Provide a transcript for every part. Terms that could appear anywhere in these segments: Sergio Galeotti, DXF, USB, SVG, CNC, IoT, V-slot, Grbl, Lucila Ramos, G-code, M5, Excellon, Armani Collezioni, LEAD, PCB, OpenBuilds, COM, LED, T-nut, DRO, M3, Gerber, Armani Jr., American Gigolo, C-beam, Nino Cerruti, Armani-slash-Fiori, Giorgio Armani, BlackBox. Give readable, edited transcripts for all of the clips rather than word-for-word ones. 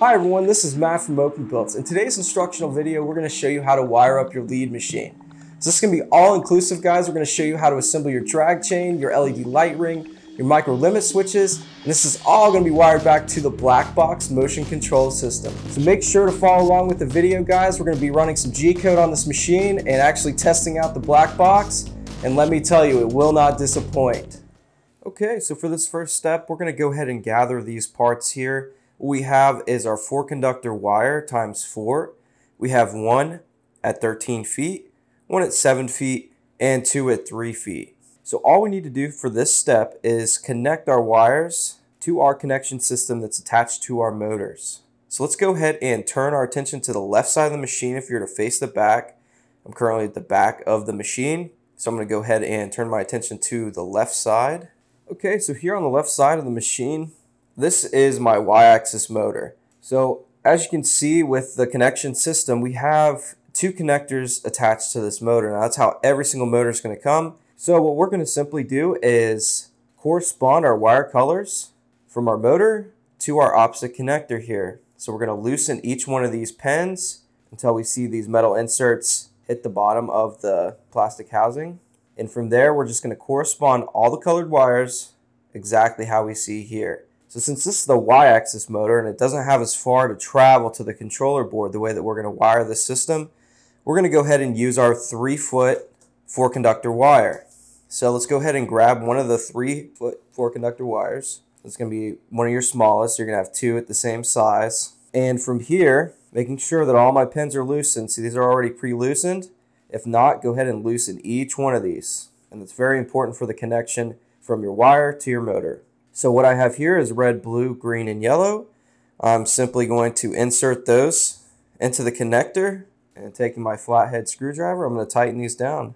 Hi everyone, this is Matt from OpenBuilds. In today's instructional video, we're going to show you how to wire up your LEAD machine. So this is going to be all-inclusive, guys. We're going to show you how to assemble your drag chain, your LED light ring, your micro limit switches, and this is all going to be wired back to the BlackBox motion control system. So make sure to follow along with the video, guys. We're going to be running some G-code on this machine and actually testing out the BlackBox, and let me tell you, it will not disappoint. Okay, so for this first step, we're going to go ahead and gather these parts here. What we have is our 4-conductor wire times 4. We have one at 13 feet, one at 7 feet, and two at 3 feet. So all we need to do for this step is connect our wires to our connection system that's attached to our motors. So let's go ahead and turn our attention to the left side of the machine if you're to face the back. I'm currently at the back of the machine, so I'm going to go ahead and turn my attention to the left side. Okay, so here on the left side of the machine, this is my Y-axis motor. So as you can see with the connection system, we have two connectors attached to this motor. Now that's how every single motor is going to come. So what we're going to simply do is correspond our wire colors from our motor to our opposite connector here. So we're going to loosen each one of these pins until we see these metal inserts hit the bottom of the plastic housing. And from there, we're just going to correspond all the colored wires exactly how we see here. So since this is the Y-axis motor and it doesn't have as far to travel to the controller board the way that we're going to wire this system, we're going to go ahead and use our 3-foot 4-conductor wire. So let's go ahead and grab one of the 3-foot 4-conductor wires. It's going to be one of your smallest. So you're going to have two at the same size. And from here, making sure that all my pins are loosened. See, these are already pre-loosened. If not, go ahead and loosen each one of these. And it's very important for the connection from your wire to your motor. So what I have here is red, blue, green, and yellow. I'm simply going to insert those into the connector, and taking my flathead screwdriver, I'm going to tighten these down.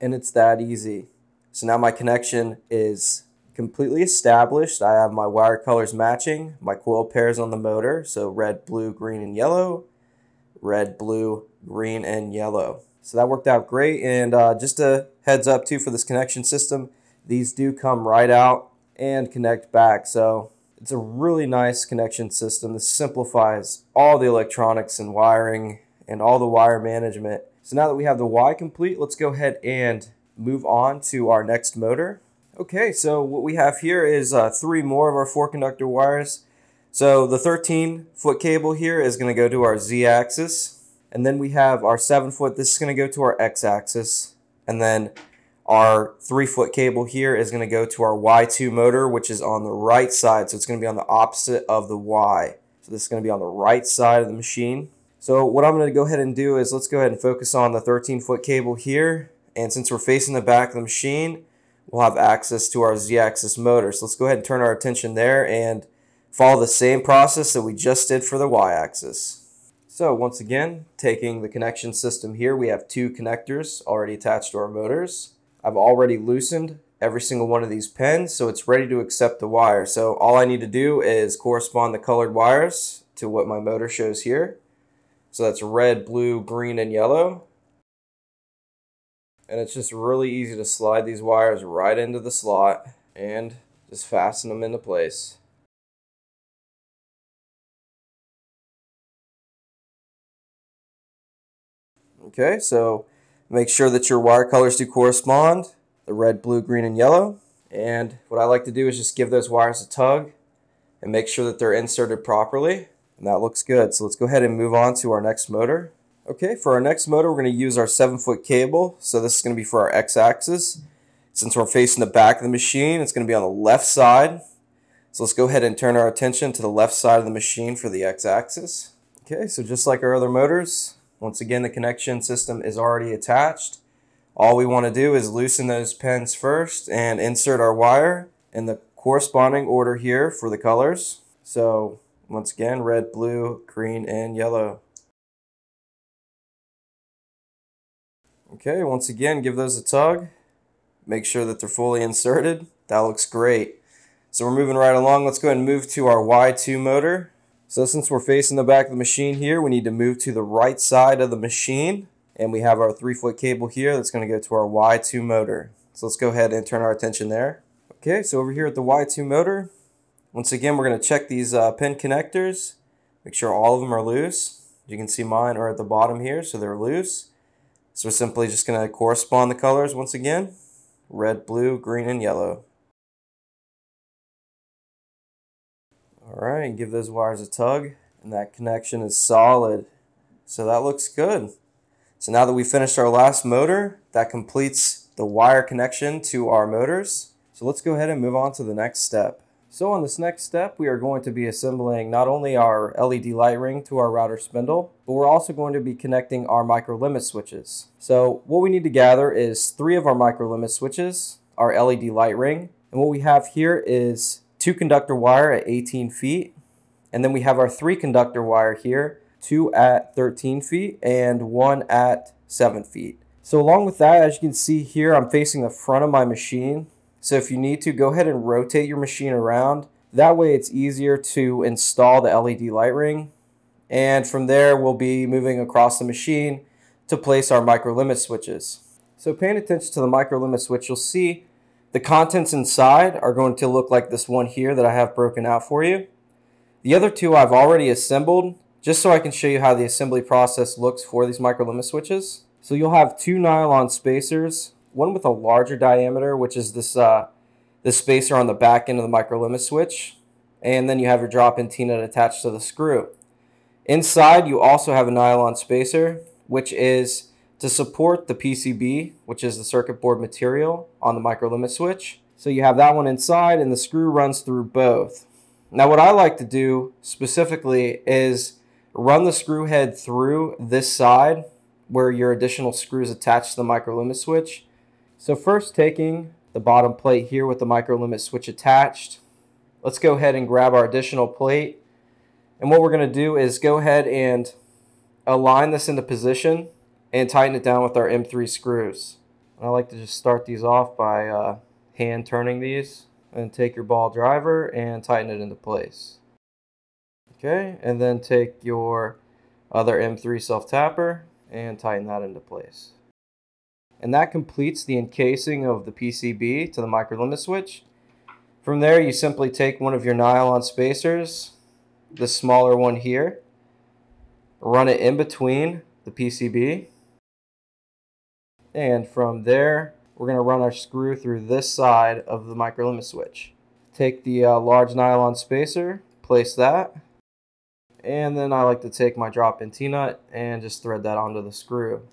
And it's that easy. So now my connection is completely established. I have my wire colors matching, my coil pairs on the motor, so red, blue, green, and yellow. Red, blue, green, and yellow. So that worked out great. And just a heads up too for this connection system, these do come right out and connect back. So it's a really nice connection system. This simplifies all the electronics and wiring and all the wire management. So now that we have the Y complete, let's go ahead and move on to our next motor. Okay, so what we have here is 3 more of our 4-conductor wires. So the 13-foot cable here is going to go to our Z-axis, and then we have our 7-foot, this is going to go to our X-axis, and then our 3-foot cable here is going to go to our Y2 motor, which is on the right side, so it's going to be on the opposite of the Y. So this is going to be on the right side of the machine. So what I'm going to go ahead and do is let's go ahead and focus on the 13-foot cable here, and since we're facing the back of the machine, we'll have access to our Z-axis motor. So let's go ahead and turn our attention there and follow the same process that we just did for the Y-axis. So once again, taking the connection system here, we have 2 connectors already attached to our motors. I've already loosened every single one of these pins, so it's ready to accept the wire. So all I need to do is correspond the colored wires to what my motor shows here. So that's red, blue, green, and yellow. And it's just really easy to slide these wires right into the slot and just fasten them into place. Okay, so make sure that your wire colors do correspond, the red, blue, green, and yellow. And what I like to do is just give those wires a tug and make sure that they're inserted properly. And that looks good. So let's go ahead and move on to our next motor. Okay, for our next motor, we're going to use our 7-foot cable. So this is going to be for our X-axis. Since we're facing the back of the machine, it's going to be on the left side. So let's go ahead and turn our attention to the left side of the machine for the X-axis. Okay, so just like our other motors, once again, the connection system is already attached. All we want to do is loosen those pins first and insert our wire in the corresponding order here for the colors. So once again, red, blue, green, and yellow. Okay, once again, give those a tug. Make sure that they're fully inserted. That looks great. So we're moving right along. Let's go ahead and move to our Y2 motor. So since we're facing the back of the machine here, we need to move to the right side of the machine, and we have our 3-foot cable here that's going to go to our Y2 motor. So let's go ahead and turn our attention there. Okay, so over here at the Y2 motor, once again we're going to check these pin connectors, make sure all of them are loose. You can see mine are at the bottom here, so they're loose. So we're simply just going to correspond the colors once again, red, blue, green, and yellow. Alright, give those wires a tug, and that connection is solid. So that looks good. So now that we finished our last motor, that completes the wire connection to our motors. So let's go ahead and move on to the next step. So on this next step, we are going to be assembling not only our LED light ring to our router spindle, but we're also going to be connecting our micro limit switches. So what we need to gather is 3 of our micro limit switches, our LED light ring, and what we have here is 2 conductor wire at 18 feet, and then we have our 3 conductor wire here, 2 at 13 feet and 1 at 7 feet. So along with that, as you can see here, I'm facing the front of my machine. So if you need to, go ahead and rotate your machine around. That way it's easier to install the LED light ring. And from there, we'll be moving across the machine to place our micro limit switches. So paying attention to the micro limit switch, you'll see the contents inside are going to look like this one here that I have broken out for you. The other 2 I've already assembled, just so I can show you how the assembly process looks for these micro limit switches. So you'll have 2 nylon spacers, one with a larger diameter, which is this spacer on the back end of the micro limit switch, and then you have your drop-in T-nut attached to the screw. Inside, you also have a nylon spacer, which is to support the PCB, which is the circuit board material on the micro limit switch. So you have that one inside, and the screw runs through both. Now what I like to do specifically is run the screw head through this side where your additional screws attach to the micro limit switch. So first, taking the bottom plate here with the micro limit switch attached, let's go ahead and grab our additional plate. And what we're going to do is go ahead and align this into position and tighten it down with our M3 screws. I like to just start these off by hand turning these, and take your ball driver and tighten it into place. Okay, and then take your other M3 self-tapper and tighten that into place. And that completes the encasing of the PCB to the micro limit switch. From there, you simply take one of your nylon spacers, the smaller one here, run it in between the PCB, and from there we're going to run our screw through this side of the micro limit switch. Take the large nylon spacer, place that, and then I like to take my drop-in T-nut and just thread that onto the screw.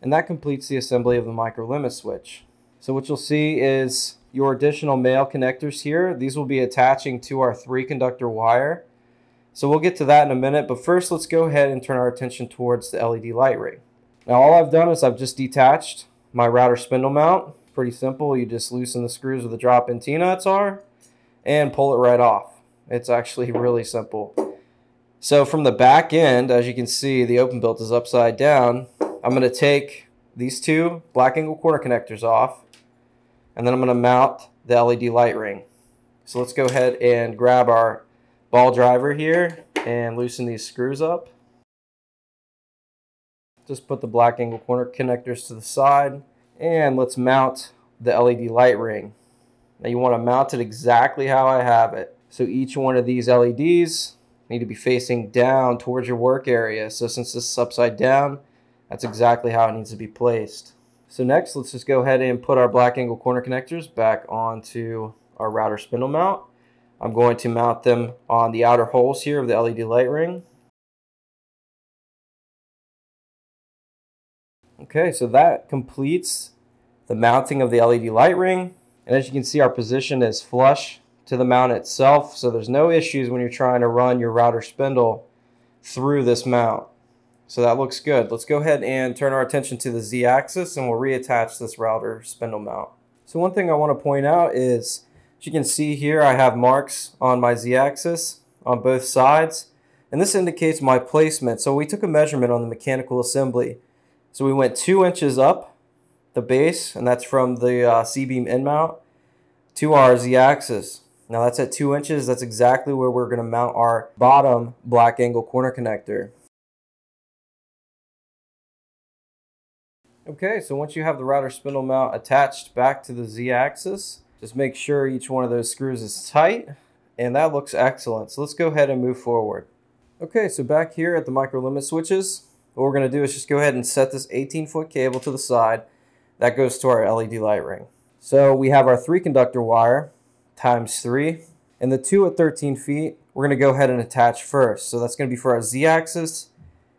And that completes the assembly of the micro limit switch. So what you'll see is your additional male connectors here. These will be attaching to our 3 conductor wire. So we'll get to that in a minute, but first let's go ahead and turn our attention towards the LED light ring. Now all I've done is I've just detached my router spindle mount. Pretty simple, you just loosen the screws where the drop-in T-nuts are and pull it right off. It's actually really simple. So from the back end, as you can see, the OpenBuilds is upside down. I'm going to take these 2 black angle corner connectors off, and then I'm going to mount the LED light ring. So let's go ahead and grab our ball driver here and loosen these screws up. Just put the black angle corner connectors to the side, and let's mount the LED light ring. Now you want to mount it exactly how I have it. So each one of these LEDs need to be facing down towards your work area. So since this is upside down, that's exactly how it needs to be placed. So next, let's just go ahead and put our black angle corner connectors back onto our router spindle mount. I'm going to mount them on the outer holes here of the LED light ring. Okay, so that completes the mounting of the LED light ring. And as you can see, our position is flush to the mount itself, so there's no issues when you're trying to run your router spindle through this mount. So that looks good. Let's go ahead and turn our attention to the Z-axis, and we'll reattach this router spindle mount. So one thing I want to point out is, as you can see here, I have marks on my Z-axis on both sides, and this indicates my placement. So we took a measurement on the mechanical assembly. So we went 2 inches up the base, and that's from the C-beam end mount to our Z-axis. Now that's at 2 inches. That's exactly where we're going to mount our bottom black angle corner connector. Okay, so once you have the router spindle mount attached back to the Z-axis, just make sure each one of those screws is tight, and that looks excellent. So let's go ahead and move forward. Okay, so back here at the micro limit switches, what we're going to do is just go ahead and set this 18-foot cable to the side. That goes to our LED light ring. So we have our 3-conductor wire times 3, and the 2 at 13 feet, we're going to go ahead and attach first. So that's going to be for our Z-axis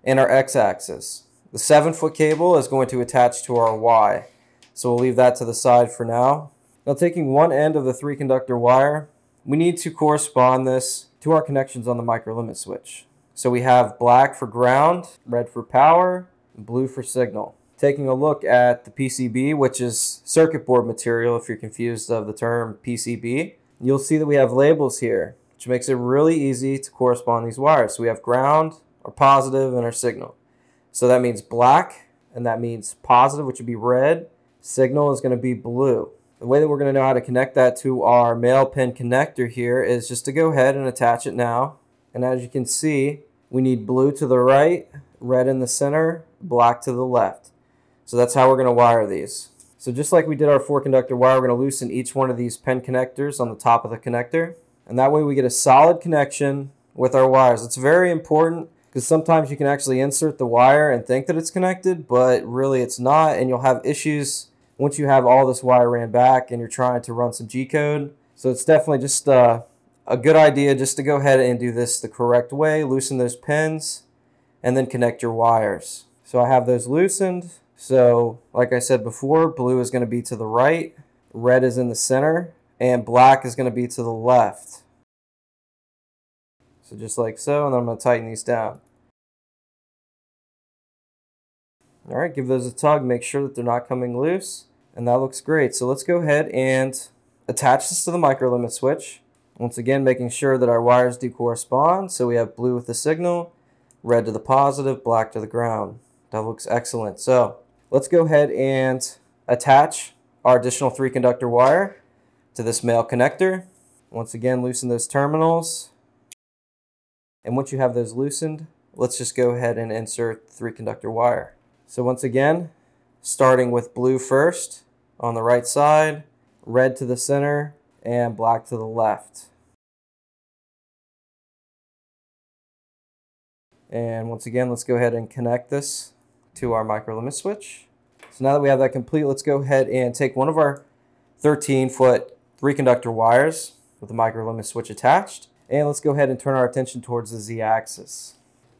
and our X-axis. The 7-foot cable is going to attach to our Y, so we'll leave that to the side for now. Now taking one end of the 3-conductor wire, we need to correspond this to our connections on the micro limit switch. So we have black for ground, red for power, and blue for signal. Taking a look at the PCB, which is circuit board material if you're confused of the term PCB, you'll see that we have labels here, which makes it really easy to correspond these wires. So we have ground, our positive, and our signal. So that means black, and that means positive, which would be red. Signal is going to be blue. The way that we're going to know how to connect that to our male pin connector here is just to go ahead and attach it now. And as you can see, we need blue to the right, red in the center, black to the left. So that's how we're going to wire these. So just like we did our 4-conductor wire, we're going to loosen each one of these pin connectors on the top of the connector. And that way we get a solid connection with our wires. It's very important, because sometimes you can actually insert the wire and think that it's connected, but really it's not, and you'll have issues once you have all this wire ran back and you're trying to run some G-code. So it's definitely just a good idea just to go ahead and do this the correct way, loosen those pins, and then connect your wires. So I have those loosened. So like I said before, blue is going to be to the right, red is in the center, and black is going to be to the left. So just like so, and then I'm going to tighten these down. All right, give those a tug, make sure that they're not coming loose, and that looks great. So let's go ahead and attach this to the micro limit switch. Once again, making sure that our wires do correspond. So we have blue with the signal, red to the positive, black to the ground. That looks excellent. So let's go ahead and attach our additional 3-conductor wire to this male connector. Once again, loosen those terminals. And once you have those loosened, let's just go ahead and insert the 3-conductor wire. So once again, starting with blue first on the right side, red to the center, and black to the left. And once again, let's go ahead and connect this to our micro limit switch. So now that we have that complete, let's go ahead and take one of our 13-foot 3-conductor wires with the micro limit switch attached. And let's go ahead and turn our attention towards the Z-axis.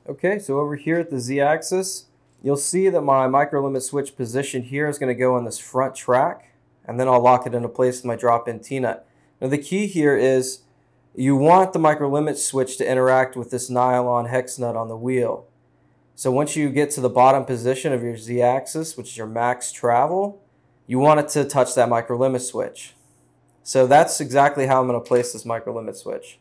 Okay, so over here at the Z-axis, you'll see that my micro limit switch position here is going to go on this front track, and then I'll lock it into place with my drop-in T-nut. Now the key here is you want the micro limit switch to interact with this nylon hex nut on the wheel. So once you get to the bottom position of your Z-axis, which is your max travel, you want it to touch that micro limit switch. So that's exactly how I'm going to place this micro limit switch.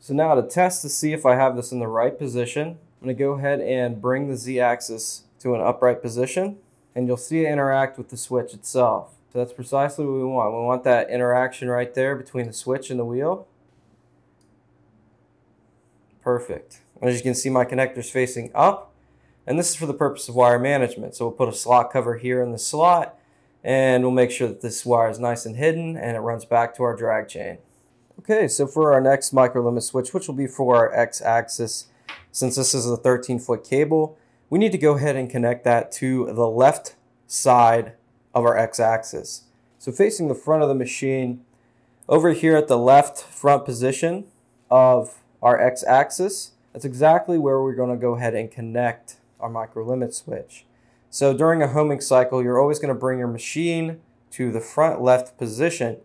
So now to test to see if I have this in the right position, I'm going to go ahead and bring the Z-axis to an upright position, and you'll see it interact with the switch itself. So that's precisely what we want. We want that interaction right there between the switch and the wheel. Perfect. As you can see, my connector is facing up, and this is for the purpose of wire management. So we'll put a slot cover here in the slot, and we'll make sure that this wire is nice and hidden, and it runs back to our drag chain. Okay, so for our next micro limit switch, which will be for our X-axis, since this is a 13-foot cable, we need to go ahead and connect that to the left side of our X-axis. So facing the front of the machine, over here at the left front position of our X-axis, that's exactly where we're going to go ahead and connect our micro limit switch. So during a homing cycle, you're always going to bring your machine to the front left position.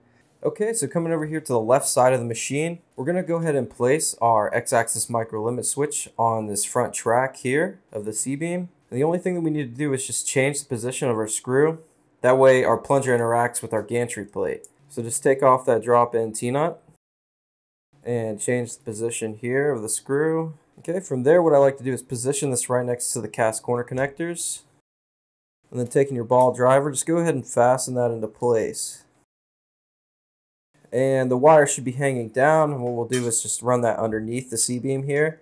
Okay, so coming over here to the left side of the machine, we're going to go ahead and place our X-axis micro limit switch on this front track here of the C-beam. The only thing that we need to do is just change the position of our screw. That way our plunger interacts with our gantry plate. So just take off that drop-in T-nut and change the position here of the screw. Okay, from there what I like to do is position this right next to the cast corner connectors. and then taking your ball driver, just go ahead and fasten that into place. And the wire should be hanging down, and what we'll do is just run that underneath the C-beam here.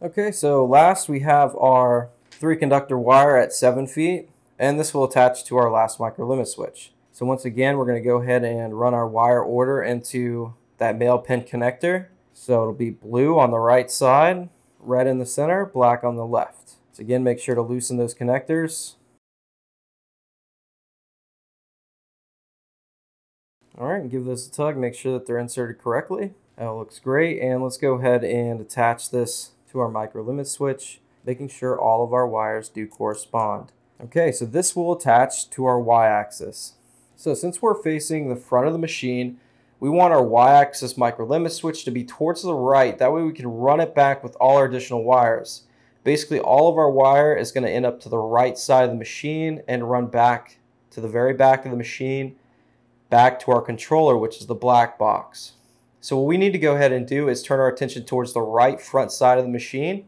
Okay, so last we have our 3-conductor wire at 7 feet, and this will attach to our last micro limit switch. So once again, we're gonna go ahead and run our wire order into that male pin connector. So it'll be blue on the right side, red in the center, black on the left. So again, make sure to loosen those connectors. All right, and give this a tug, make sure that they're inserted correctly. That looks great, and let's go ahead and attach this to our micro limit switch, making sure all of our wires do correspond. Okay, so this will attach to our y-axis. So since we're facing the front of the machine, we want our y-axis micro limit switch to be towards the right. That way we can run it back with all our additional wires. Basically, all of our wire is going to end up to the right side of the machine and run back to the very back of the machine, back to our controller, which is the black box. So what we need to go ahead and do is turn our attention towards the right front side of the machine.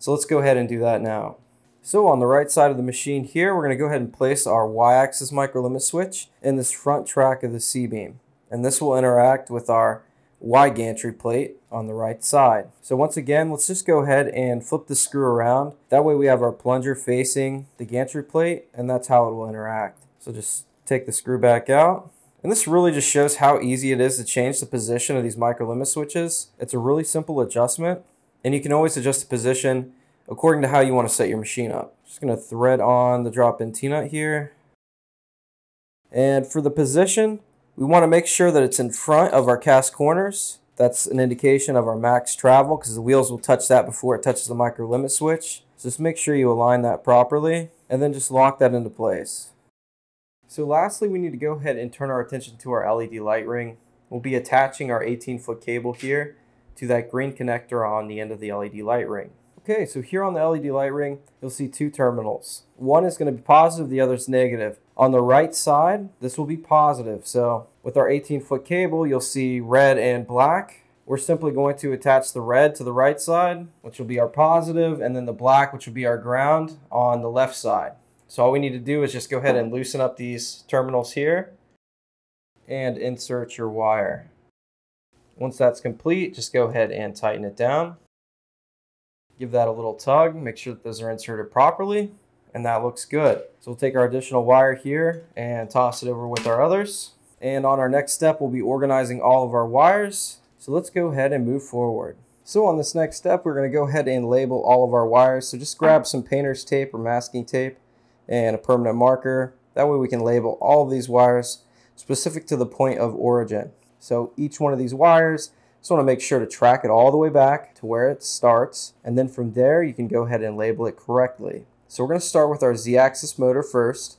So let's go ahead and do that now. So on the right side of the machine here, we're going to go ahead and place our y-axis micro limit switch in this front track of the C-beam. And this will interact with our y-gantry plate on the right side. So once again, let's just go ahead and flip the screw around. That way we have our plunger facing the gantry plate, and that's how it will interact. So just take the screw back out. And this really just shows how easy it is to change the position of these micro limit switches. It's a really simple adjustment, and you can always adjust the position according to how you want to set your machine up. Just going to thread on the drop-in T-nut here. And for the position, we want to make sure that it's in front of our cast corners. That's an indication of our max travel because the wheels will touch that before it touches the micro limit switch. So just make sure you align that properly and then just lock that into place. So lastly, we need to go ahead and turn our attention to our LED light ring. We'll be attaching our 18-foot cable here to that green connector on the end of the LED light ring. Okay, so here on the LED light ring, you'll see two terminals. One is going to be positive, the other is negative. On the right side, this will be positive. So with our 18-foot cable, you'll see red and black. We're simply going to attach the red to the right side, which will be our positive, and then the black, which will be our ground, on the left side. So all we need to do is just go ahead and loosen up these terminals here and insert your wire. Once that's complete, just go ahead and tighten it down. Give that a little tug, make sure that those are inserted properly, and that looks good. So we'll take our additional wire here and toss it over with our others. And on our next step, we'll be organizing all of our wires. So let's go ahead and move forward. So on this next step, we're going to go ahead and label all of our wires. So just grab some painter's tape or masking tape and a permanent marker. That way we can label all of these wires specific to the point of origin. So each one of these wires, just want to make sure to track it all the way back to where it starts. And then from there, you can go ahead and label it correctly. So we're going to start with our Z-axis motor first,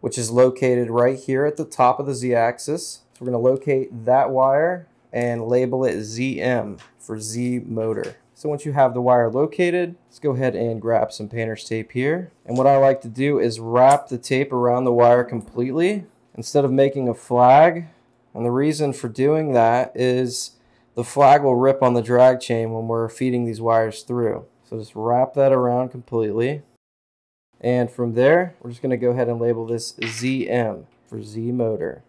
which is located right here at the top of the Z-axis. So we're going to locate that wire and label it ZM for Z motor. So once you have the wire located, let's go ahead and grab some painter's tape here. And what I like to do is wrap the tape around the wire completely instead of making a flag. And the reason for doing that is the flag will rip on the drag chain when we're feeding these wires through. So just wrap that around completely. And from there, we're just going to go ahead and label this ZM for Z motor.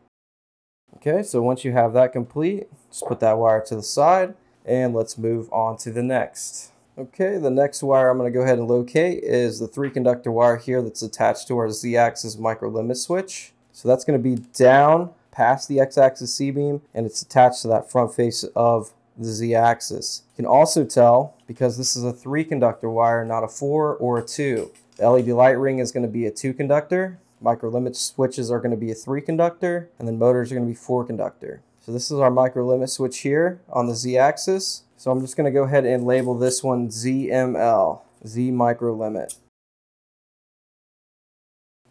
Okay, so once you have that complete, just put that wire to the side. And let's move on to the next. Okay, the next wire I'm going to go ahead and locate is the 3-conductor wire here that's attached to our Z-axis micro limit switch. So that's going to be down past the X-axis C-beam, and it's attached to that front face of the Z-axis. You can also tell, because this is a 3-conductor wire, not a 4 or a 2. The LED light ring is going to be a 2-conductor, micro limit switches are going to be a 3-conductor, and then motors are going to be 4-conductor. So this is our micro limit switch here on the Z-axis. So I'm just going to go ahead and label this one ZML, Z micro limit.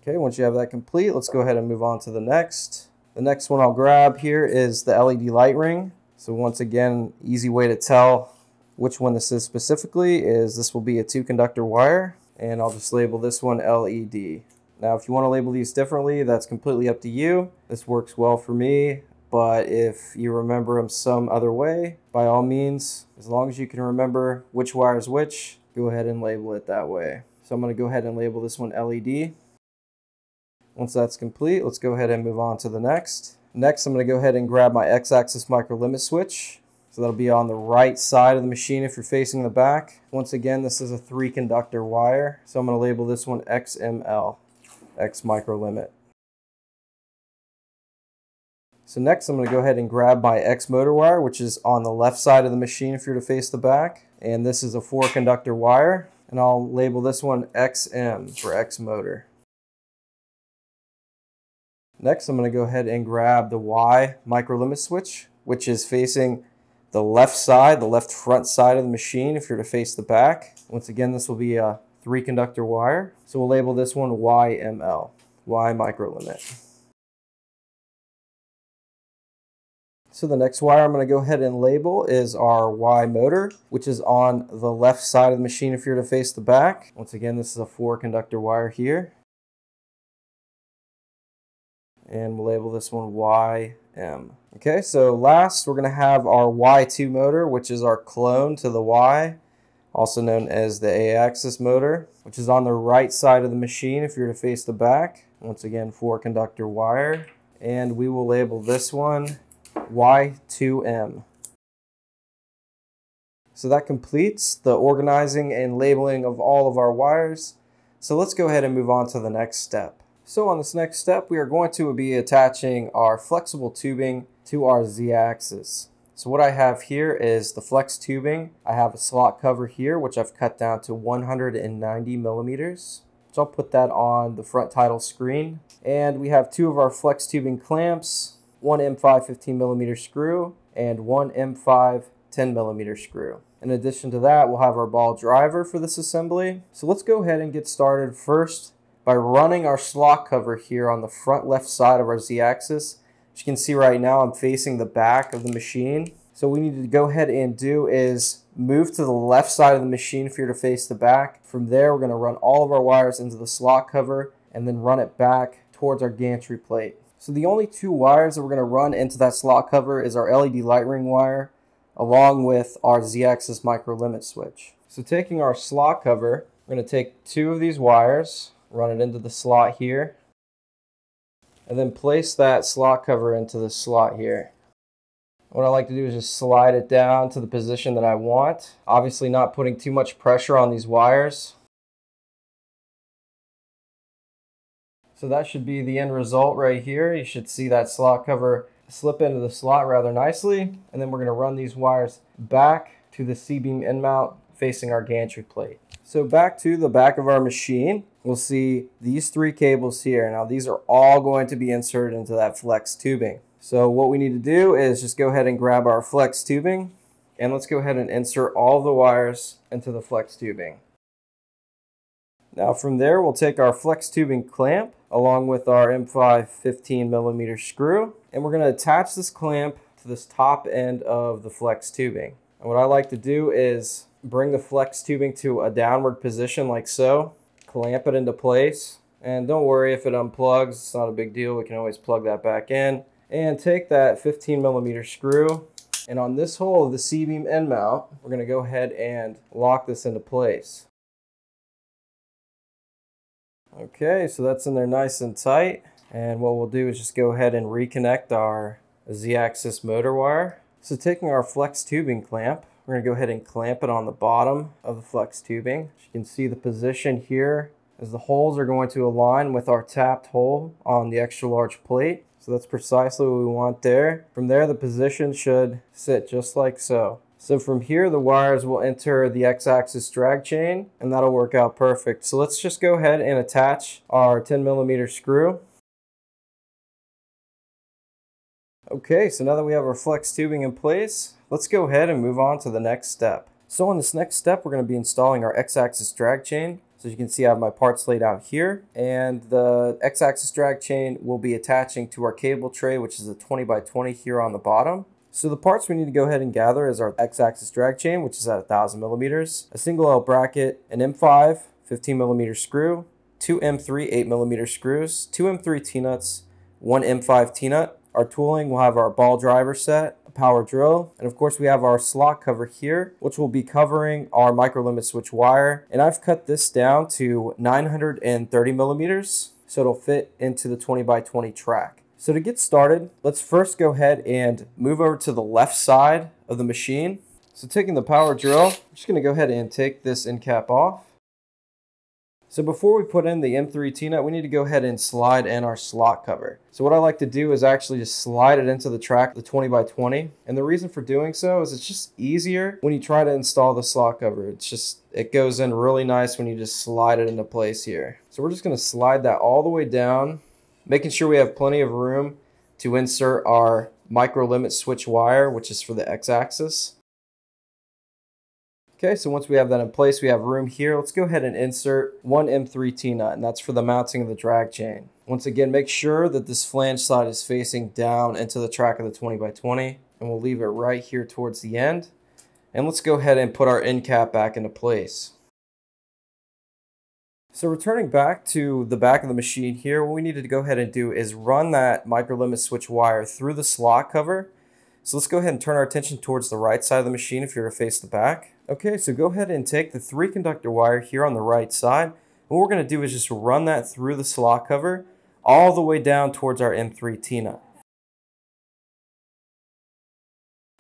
Okay, once you have that complete, let's go ahead and move on to the next. The next one I'll grab here is the LED light ring. So once again, easy way to tell which one this is specifically is this will be a 2-conductor wire, and I'll just label this one LED. Now, if you want to label these differently, that's completely up to you. This works well for me. But if you remember them some other way, by all means, as long as you can remember which wire is which, go ahead and label it that way. So I'm going to go ahead and label this one LED. Once that's complete, let's go ahead and move on to the next. Next, I'm going to go ahead and grab my X-axis micro limit switch. So that'll be on the right side of the machine if you're facing the back. Once again, this is a 3-conductor wire. So I'm going to label this one XML, X micro limit. So next, I'm going to go ahead and grab my X motor wire, which is on the left side of the machine if you're to face the back. And this is a 4-conductor wire. And I'll label this one XM for X motor. Next, I'm going to go ahead and grab the Y micro limit switch, which is facing the left side, the left front side of the machine if you're to face the back. Once again, this will be a 3-conductor wire. So we'll label this one YML, Y micro limit. So the next wire I'm going to go ahead and label is our Y motor, which is on the left side of the machine if you're to face the back. Once again, this is a 4-conductor wire here. And we'll label this one YM. Okay, so last we're gonna have our Y2 motor, which is our clone to the Y, also known as the A-axis motor, which is on the right side of the machine if you're to face the back. Once again, 4-conductor wire. And we will label this one Y2M. So that completes the organizing and labeling of all of our wires. So let's go ahead and move on to the next step. So on this next step, we are going to be attaching our flexible tubing to our Z-axis. So what I have here is the flex tubing. I have a slot cover here, which I've cut down to 190 mm. So I'll put that on the front title screen. And we have two of our flex tubing clamps, one M5 15 mm screw, and one M5 10 mm screw. In addition to that, we'll have our ball driver for this assembly. So let's go ahead and get started first by running our slot cover here on the front left side of our Z-axis. As you can see right now, I'm facing the back of the machine. So what we need to go ahead and do is move to the left side of the machine if you're to face the back. From there, we're gonna run all of our wires into the slot cover and then run it back towards our gantry plate. So the only two wires that we're gonna run into that slot cover is our LED light ring wire, along with our Z-axis micro limit switch. So taking our slot cover, we're gonna take two of these wires, run it into the slot here, and then place that slot cover into the slot here. What I like to do is just slide it down to the position that I want, obviously not putting too much pressure on these wires. So that should be the end result right here. You should see that slot cover slip into the slot rather nicely, and then we're going to run these wires back to the C-beam end mount facing our gantry plate. So back to the back of our machine, we'll see these three cables here. Now these are all going to be inserted into that flex tubing. So what we need to do is just go ahead and grab our flex tubing, and let's go ahead and insert all the wires into the flex tubing. Now from there, we'll take our flex tubing clamp along with our M5 15 mm screw, and we're going to attach this clamp to this top end of the flex tubing. And what I like to do is bring the flex tubing to a downward position like so, clamp it into place, and don't worry if it unplugs, it's not a big deal, we can always plug that back in. And take that 15 mm screw, and on this hole of the C-beam end mount, we're going to go ahead and lock this into place. Okay, so that's in there nice and tight, and what we'll do is just go ahead and reconnect our Z-axis motor wire. So taking our flex tubing clamp, we're going to go ahead and clamp it on the bottom of the flex tubing. As you can see, the position here is the holes are going to align with our tapped hole on the extra large plate. So that's precisely what we want there. From there, the position should sit just like so. So from here, the wires will enter the X-axis drag chain, and that'll work out perfect. So let's just go ahead and attach our 10 mm screw. Okay, so now that we have our flex tubing in place, let's go ahead and move on to the next step. So on this next step, we're going to be installing our X-axis drag chain. So as you can see, I have my parts laid out here, and the X-axis drag chain will be attaching to our cable tray, which is a 20x20 here on the bottom. So the parts we need to go ahead and gather is our X-axis drag chain, which is at 1000 mm, a single L bracket, an M5 15 mm screw, two M3 8 mm screws, two M3 T-nuts, one M5 T-nut. Our tooling will have our ball driver set, a power drill, and of course we have our slot cover here, which will be covering our micro limit switch wire. And I've cut this down to 930 mm. so it'll fit into the 20x20 track. So to get started, let's first go ahead and move over to the left side of the machine. So taking the power drill, I'm just gonna go ahead and take this end cap off. So before we put in the M3 T-nut, we need to go ahead and slide in our slot cover. So what I like to do is actually just slide it into the track, the 20x20. And the reason for doing so is it's just easier when you try to install the slot cover. It's just, it goes in really nice when you just slide it into place here. So we're just gonna slide that all the way down, making sure we have plenty of room to insert our micro limit switch wire, which is for the X-axis. Okay, so once we have that in place, we have room here. Let's go ahead and insert one M3 T-nut, and that's for the mounting of the drag chain. Once again, make sure that this flange side is facing down into the track of the 20x20, and we'll leave it right here towards the end. And let's go ahead and put our end cap back into place. So returning back to the back of the machine here, what we needed to go ahead and do is run that micro limit switch wire through the slot cover. So let's go ahead and turn our attention towards the right side of the machine if you're to face the back. Okay, so go ahead and take the 3 conductor wire here on the right side. What we're gonna do is just run that through the slot cover all the way down towards our M3 T-nut.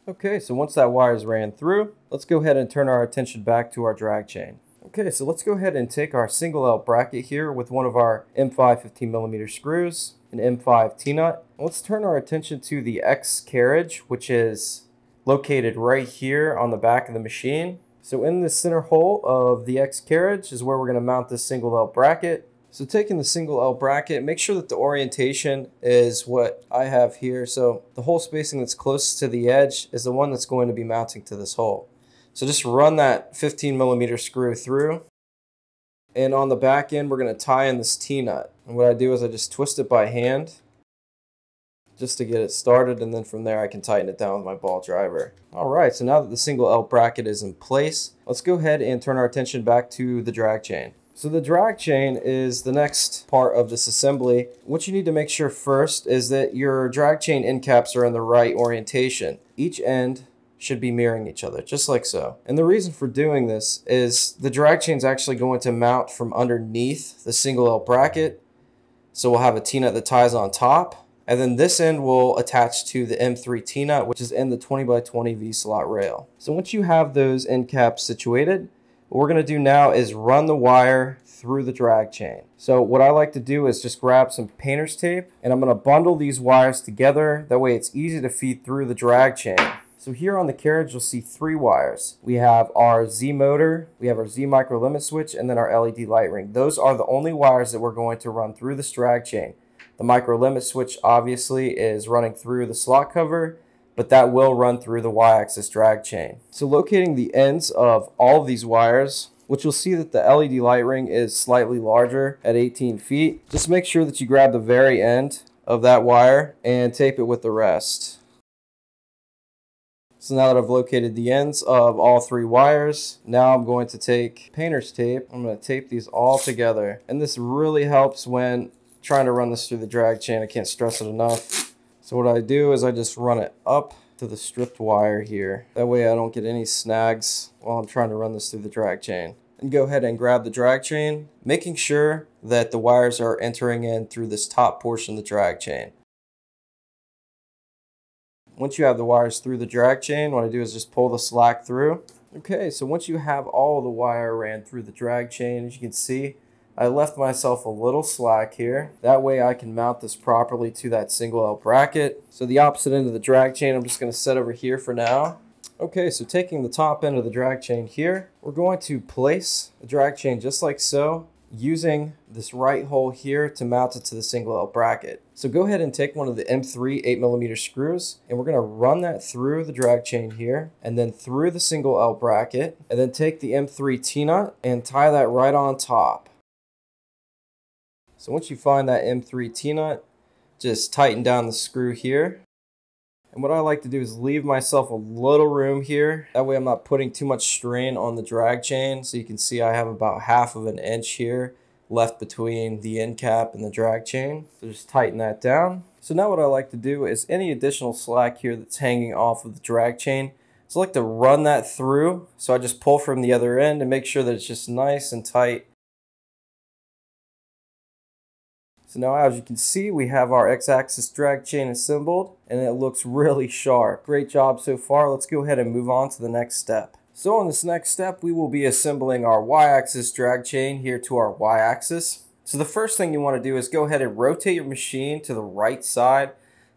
Okay, so once that wire is ran through, let's go ahead and turn our attention back to our drag chain. Okay, so let's go ahead and take our single L bracket here with one of our M5 15mm screws, an M5 T-nut. Let's turn our attention to the X carriage, which is located right here on the back of the machine. So in the center hole of the X carriage is where we're gonna mount this single L bracket. So taking the single L bracket, make sure that the orientation is what I have here. So the hole spacing that's closest to the edge is the one that's going to be mounting to this hole. So just run that 15mm screw through. And on the back end, we're gonna tie in this T-nut. And what I do is I just twist it by hand just to get it started, and then from there I can tighten it down with my ball driver. All right, so now that the single L bracket is in place, let's go ahead and turn our attention back to the drag chain. So the drag chain is the next part of this assembly. What you need to make sure first is that your drag chain end caps are in the right orientation. Each end should be mirroring each other, just like so. And the reason for doing this is the drag chain is actually going to mount from underneath the single L bracket. So we'll have a T-nut that ties on top, and then this end will attach to the M3 T-nut, which is in the 20x20 V-slot rail. So once you have those end caps situated, what we're gonna do now is run the wire through the drag chain. So what I like to do is just grab some painter's tape, and I'm gonna bundle these wires together. That way it's easy to feed through the drag chain. So here on the carriage, you'll see 3 wires. We have our Z motor, we have our Z micro limit switch, and then our LED light ring. Those are the only wires that we're going to run through this drag chain. The micro limit switch obviously is running through the slot cover, but that will run through the Y-axis drag chain. So locating the ends of all of these wires, which you'll see that the LED light ring is slightly larger at 18 feet. Just make sure that you grab the very end of that wire and tape it with the rest. So now that I've located the ends of all 3 wires, now I'm going to take painter's tape. I'm gonna tape these all together. And this really helps when trying to run this through the drag chain. I can't stress it enough. So what I do is I just run it up to the stripped wire here. That way I don't get any snags while I'm trying to run this through the drag chain. And go ahead and grab the drag chain, making sure that the wires are entering in through this top portion of the drag chain. Once you have the wires through the drag chain, what I do is just pull the slack through. Okay, so once you have all the wire ran through the drag chain, as you can see, I left myself a little slack here. That way I can mount this properly to that single L bracket. So the opposite end of the drag chain, I'm just gonna set over here for now. Okay, so taking the top end of the drag chain here, we're going to place the drag chain just like so, using this right hole here to mount it to the single L bracket. So go ahead and take one of the M3 8mm screws, and we're gonna run that through the drag chain here, and then through the single L bracket, and then take the M3 T-nut and tie that right on top. So once you find that M3 T-nut, just tighten down the screw here. And what I like to do is leave myself a little room here. That way I'm not putting too much strain on the drag chain. So you can see I have about 1/2 inch here left between the end cap and the drag chain. So just tighten that down. So now what I like to do is any additional slack here that's hanging off of the drag chain, so I like to run that through. So I just pull from the other end and make sure that it's just nice and tight. So now, as you can see, we have our X-axis drag chain assembled, and it looks really sharp. Great job so far. Let's go ahead and move on to the next step. So on this next step, we will be assembling our Y-axis drag chain here to our Y-axis. So the first thing you want to do is go ahead and rotate your machine to the right side.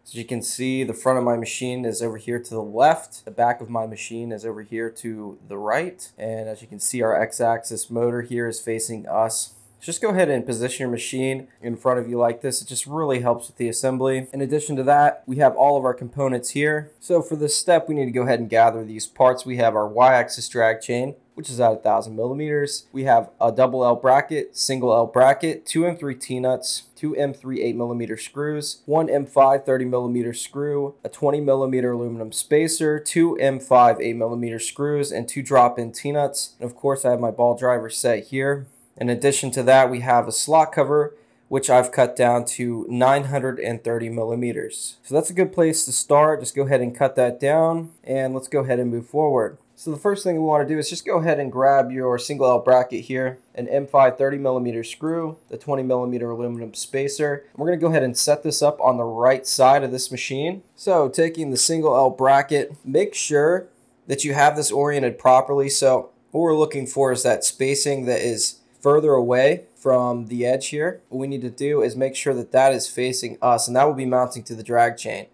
As you can see, the front of my machine is over here to the left. The back of my machine is over here to the right. And as you can see, our X-axis motor here is facing us. Just go ahead and position your machine in front of you like this. It just really helps with the assembly. In addition to that, we have all of our components here. So for this step, we need to go ahead and gather these parts. We have our Y-axis drag chain, which is at 1,000 millimeters. We have a double L bracket, single L bracket, 2 M3 T-nuts, 2 M3 8mm screws, 1 M5 30mm screw, a 20mm aluminum spacer, 2 M5 8mm screws, and 2 drop-in T-nuts. And of course, I have my ball driver set here. In addition to that, we have a slot cover, which I've cut down to 930mm. So that's a good place to start. Just go ahead and cut that down, and let's go ahead and move forward. So the first thing we want to do is just go ahead and grab your single L bracket here, an M5 30mm screw, the 20mm aluminum spacer. We're going to go ahead and set this up on the right side of this machine. So taking the single L bracket, make sure that you have this oriented properly. So what we're looking for is that spacing that is further away from the edge here. What we need to do is make sure that that is facing us, and that will be mounting to the drag chain.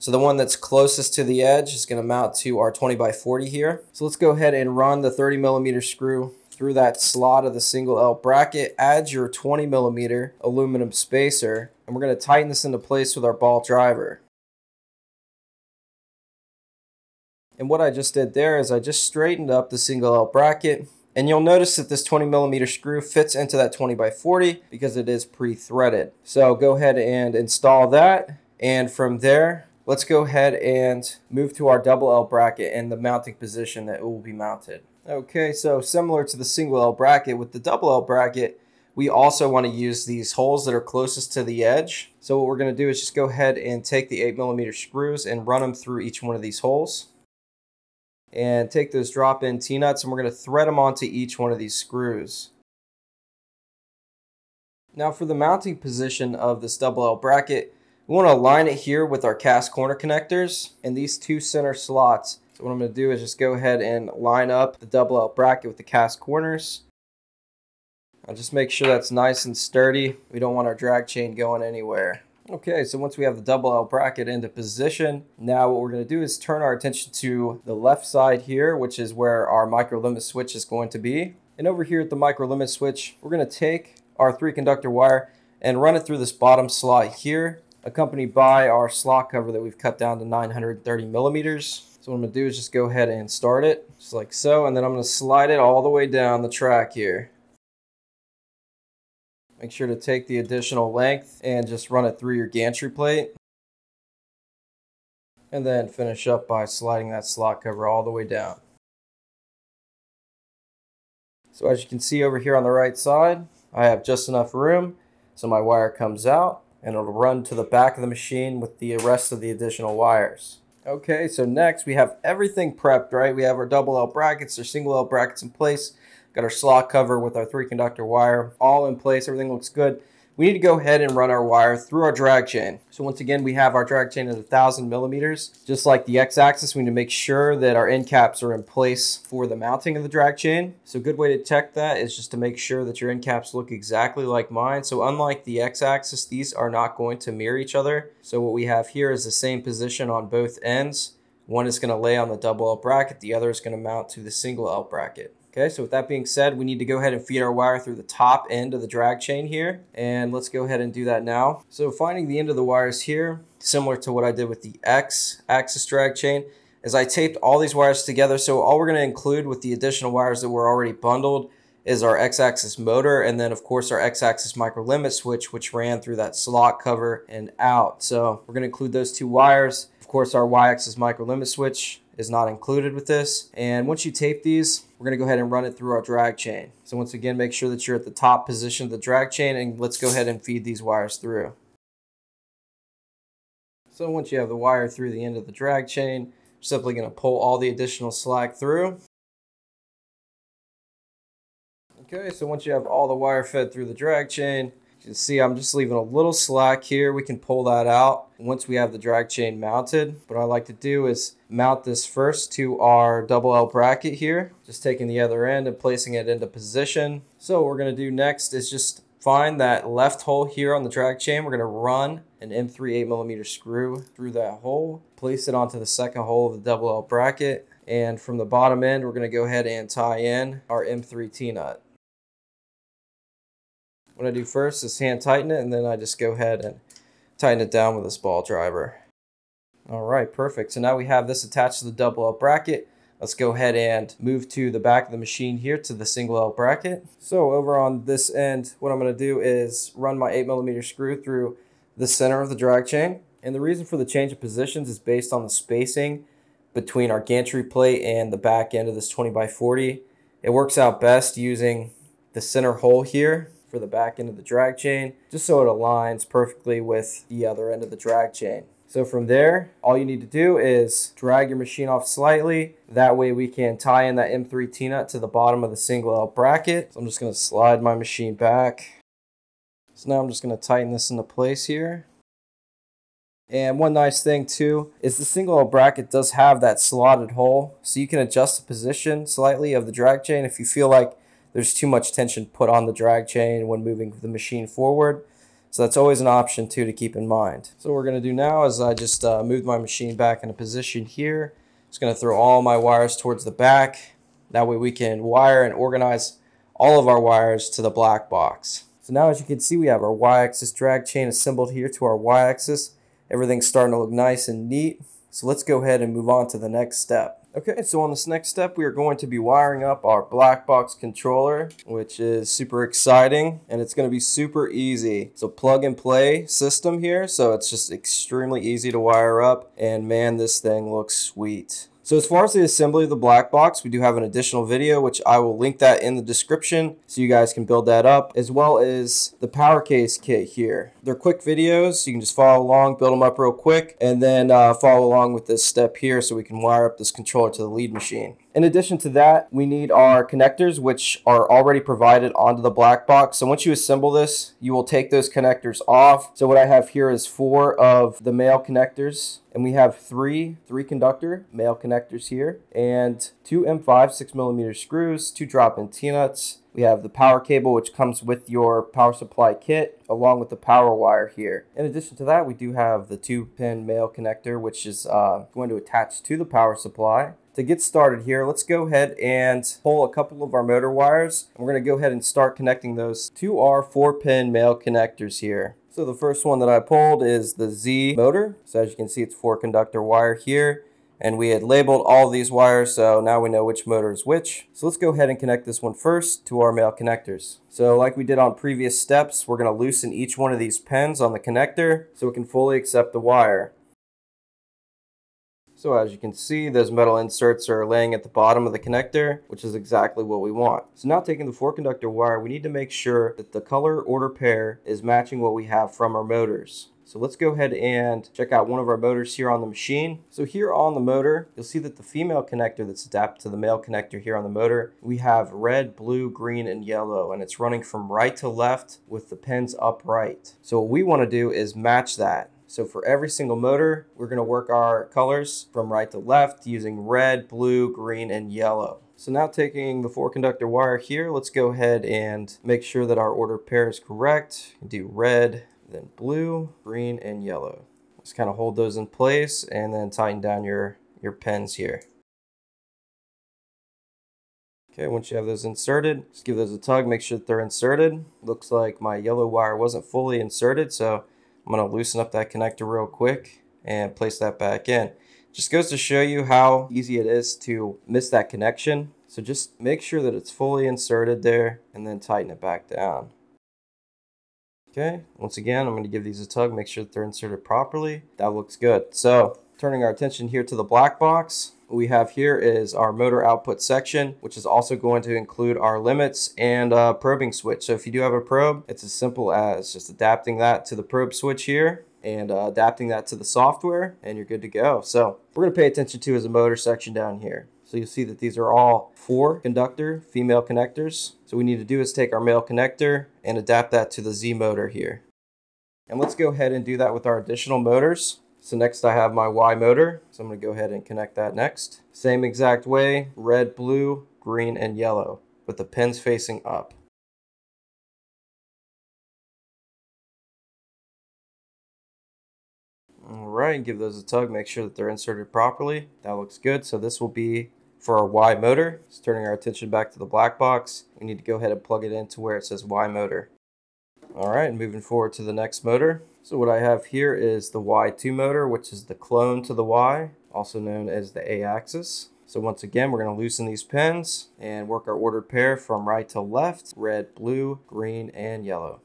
So the one that's closest to the edge is going to mount to our 20x40 here. So let's go ahead and run the 30mm screw through that slot of the single L bracket, add your 20mm aluminum spacer, and we're going to tighten this into place with our ball driver. And what I just did there is I just straightened up the single L bracket, and you'll notice that this 20mm screw fits into that 20x40 because it is pre-threaded. So go ahead and install that, and from there, let's go ahead and move to our double L bracket and the mounting position that it will be mounted. Okay, so similar to the single L bracket, with the double L bracket, we also want to use these holes that are closest to the edge. So what we're going to do is just go ahead and take the 8mm screws and run them through each one of these holes. And take those drop-in T-nuts, and we're going to thread them onto each one of these screws. Now for the mounting position of this double L bracket, we want to align it here with our cast corner connectors and these 2 center slots. So what I'm going to do is just go ahead and line up the double L bracket with the cast corners. I'll just make sure that's nice and sturdy. We don't want our drag chain going anywhere. Okay, so once we have the double L bracket into position, now what we're going to do is turn our attention to the left side here, which is where our micro limit switch is going to be. And over here at the micro limit switch, we're going to take our 3 conductor wire and run it through this bottom slot here, accompanied by our slot cover that we've cut down to 930mm. So what I'm going to do is just go ahead and start it, just like so, and then I'm going to slide it all the way down the track here. Make sure to take the additional length and just run it through your gantry plate. And then finish up by sliding that slot cover all the way down. So as you can see over here on the right side, I have just enough room so my wire comes out, and it'll run to the back of the machine with the rest of the additional wires. Okay, so next we have everything prepped, right? We have our double L brackets, our single L brackets in place, got our slot cover with our 3 conductor wire all in place, everything looks good. We need to go ahead and run our wire through our drag chain. So once again, we have our drag chain at 1,000mm. Just like the X-axis, we need to make sure that our end caps are in place for the mounting of the drag chain. So a good way to check that is just to make sure that your end caps look exactly like mine. So unlike the X-axis, these are not going to mirror each other. So what we have here is the same position on both ends. One is going to lay on the double L bracket, the other is going to mount to the single L bracket. Okay, so with that being said, we need to go ahead and feed our wire through the top end of the drag chain here. And let's go ahead and do that now. So finding the end of the wires here, similar to what I did with the X-axis drag chain, is I taped all these wires together. So all we're going to include with the additional wires that were already bundled is our X-axis motor, and then of course our X-axis micro limit switch, which ran through that slot cover and out. So we're going to include those 2 wires. Of course, our Y-axis micro limit switch is not included with this. And once you tape these, we're gonna go ahead and run it through our drag chain. So once again, make sure that you're at the top position of the drag chain, and let's go ahead and feed these wires through. So once you have the wire through the end of the drag chain, you're simply gonna pull all the additional slack through. Okay, so once you have all the wire fed through the drag chain, can see I'm just leaving a little slack here. We can pull that out once we have the drag chain mounted. What I like to do is mount this first to our double L bracket here, just taking the other end and placing it into position. So what we're going to do next is just find that left hole here on the drag chain. We're going to run an M3 8mm screw through that hole, place it onto the second hole of the double L bracket, and from the bottom end we're going to go ahead and tie in our M3 T-nut. What I do first is hand tighten it, and then I just go ahead and tighten it down with this ball driver. Alright, perfect. So now we have this attached to the double L bracket. Let's go ahead and move to the back of the machine here to the single L bracket. So over on this end, what I'm going to do is run my 8mm screw through the center of the drag chain. And the reason for the change of positions is based on the spacing between our gantry plate and the back end of this 20x40. It works out best using the center hole here for the back end of the drag chain, just so it aligns perfectly with the other end of the drag chain. So from there, all you need to do is drag your machine off slightly. That way we can tie in that M3 T-nut to the bottom of the single L bracket. So I'm just gonna slide my machine back. So now I'm just gonna tighten this into place here. And one nice thing too is the single L bracket does have that slotted hole, so you can adjust the position slightly of the drag chain if you feel like there's too much tension put on the drag chain when moving the machine forward. So that's always an option too to keep in mind. So what we're going to do now is I just move my machine back into position here. Just going to throw all my wires towards the back. That way we can wire and organize all of our wires to the black box. So now as you can see, we have our y-axis drag chain assembled here to our y-axis. Everything's starting to look nice and neat. So let's go ahead and move on to the next step. Okay, so on this next step, we are going to be wiring up our black box controller, which is super exciting, and it's going to be super easy. It's a plug and play system here, so it's just extremely easy to wire up, and man, this thing looks sweet. So as far as the assembly of the black box, we do have an additional video, which I will link that in the description so you guys can build that up, as well as the power case kit here. They're quick videos. You can just follow along, build them up real quick, and then follow along with this step here so we can wire up this controller to the LEAD machine. In addition to that, we need our connectors, which are already provided onto the black box. So once you assemble this, you will take those connectors off. So what I have here is 4 of the male connectors, and we have 3 conductor male connectors here, and 2 M5 6mm screws, 2 drop-in T-nuts. We have the power cable, which comes with your power supply kit, along with the power wire here. In addition to that, we do have the 2-pin male connector, which is going to attach to the power supply. To get started here, let's go ahead and pull a couple of our motor wires. We're going to go ahead and start connecting those to our 4-pin male connectors here. So the first one that I pulled is the Z motor. So as you can see, it's 4-conductor wire here. And we had labeled all these wires, so now we know which motor is which. So let's go ahead and connect this one first to our male connectors. So like we did on previous steps, we're going to loosen each one of these pins on the connector so it can fully accept the wire. So as you can see, those metal inserts are laying at the bottom of the connector, which is exactly what we want. So now taking the 4-conductor wire, we need to make sure that the color order pair is matching what we have from our motors. So let's go ahead and check out one of our motors here on the machine. So here on the motor, you'll see that the female connector that's adapted to the male connector here on the motor, we have red, blue, green, and yellow, and it's running from right to left with the pins upright. So what we want to do is match that. So for every single motor, we're going to work our colors from right to left using red, blue, green, and yellow. So now taking the 4-conductor wire here, let's go ahead and make sure that our order pair is correct. Do red, then blue, green, and yellow. Just kind of hold those in place and then tighten down your pins here. Okay, once you have those inserted, just give those a tug, make sure that they're inserted. Looks like my yellow wire wasn't fully inserted, so I'm gonna loosen up that connector real quick and place that back in. Just goes to show you how easy it is to miss that connection. So just make sure that it's fully inserted there and then tighten it back down. Okay, once again, I'm going to give these a tug, make sure that they're inserted properly. That looks good. So turning our attention here to the black box, what we have here is our motor output section, which is also going to include our limits and a probing switch. So if you do have a probe, it's as simple as just adapting that to the probe switch here and adapting that to the software, and you're good to go. So we're going to pay attention to is the motor section down here. So you'll see that these are all 4 conductor female connectors. So what we need to do is take our male connector and adapt that to the Z motor here. And let's go ahead and do that with our additional motors. So next I have my Y motor. So I'm gonna go ahead and connect that next. Same exact way, red, blue, green, and yellow with the pins facing up. All right, give those a tug, make sure that they're inserted properly. That looks good, so this will be for our Y motor. It's turning our attention back to the black box. We need to go ahead and plug it into where it says Y motor. All right, moving forward to the next motor. So what I have here is the Y2 motor, which is the clone to the Y, also known as the A-axis. So once again, we're going to loosen these pins and work our ordered pair from right to left, red, blue, green, and yellow.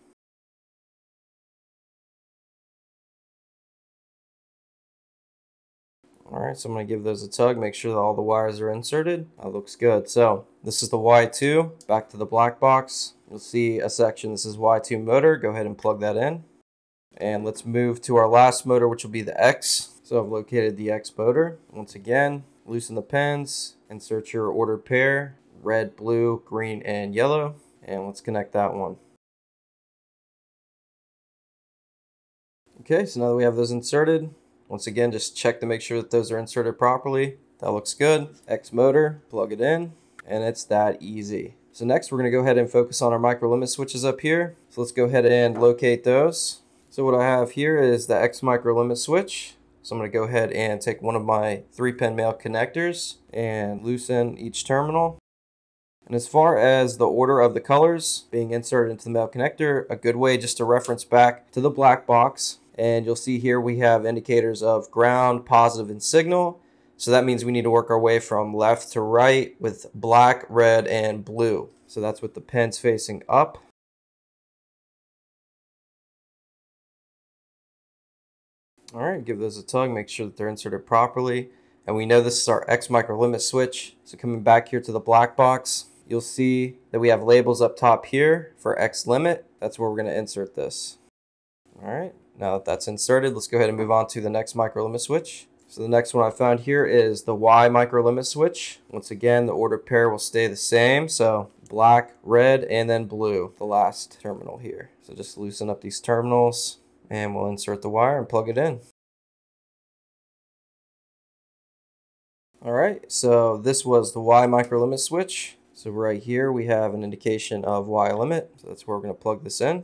All right, so I'm going to give those a tug, make sure that all the wires are inserted. That looks good. So this is the Y2, back to the black box. You'll see a section, this is Y2 motor, go ahead and plug that in. And let's move to our last motor, which will be the X. So I've located the X motor. Once again, loosen the pins, insert your ordered pair, red, blue, green, and yellow. And let's connect that one. Okay, so now that we have those inserted, once again, just check to make sure that those are inserted properly. That looks good. X motor, plug it in, and it's that easy. So next, we're gonna go ahead and focus on our micro limit switches up here. So let's go ahead and locate those. So what I have here is the X micro limit switch. So I'm gonna go ahead and take one of my 3-pin male connectors and loosen each terminal. And as far as the order of the colors being inserted into the male connector, a good way just to reference back to the black box. And you'll see here we have indicators of ground, positive, and signal. So that means we need to work our way from left to right with black, red, and blue. So that's with the pins facing up. All right, give those a tug, make sure that they're inserted properly. And we know this is our X micro limit switch. So coming back here to the black box, you'll see that we have labels up top here for X limit. That's where we're gonna insert this. All right, now that that's inserted, let's go ahead and move on to the next micro limit switch. So the next one I found here is the Y micro limit switch. Once again, the ordered pair will stay the same. So black, red, and then blue, the last terminal here. So just loosen up these terminals. And we'll insert the wire and plug it in. All right, so this was the Y micro limit switch. So right here we have an indication of Y limit. So that's where we're gonna plug this in.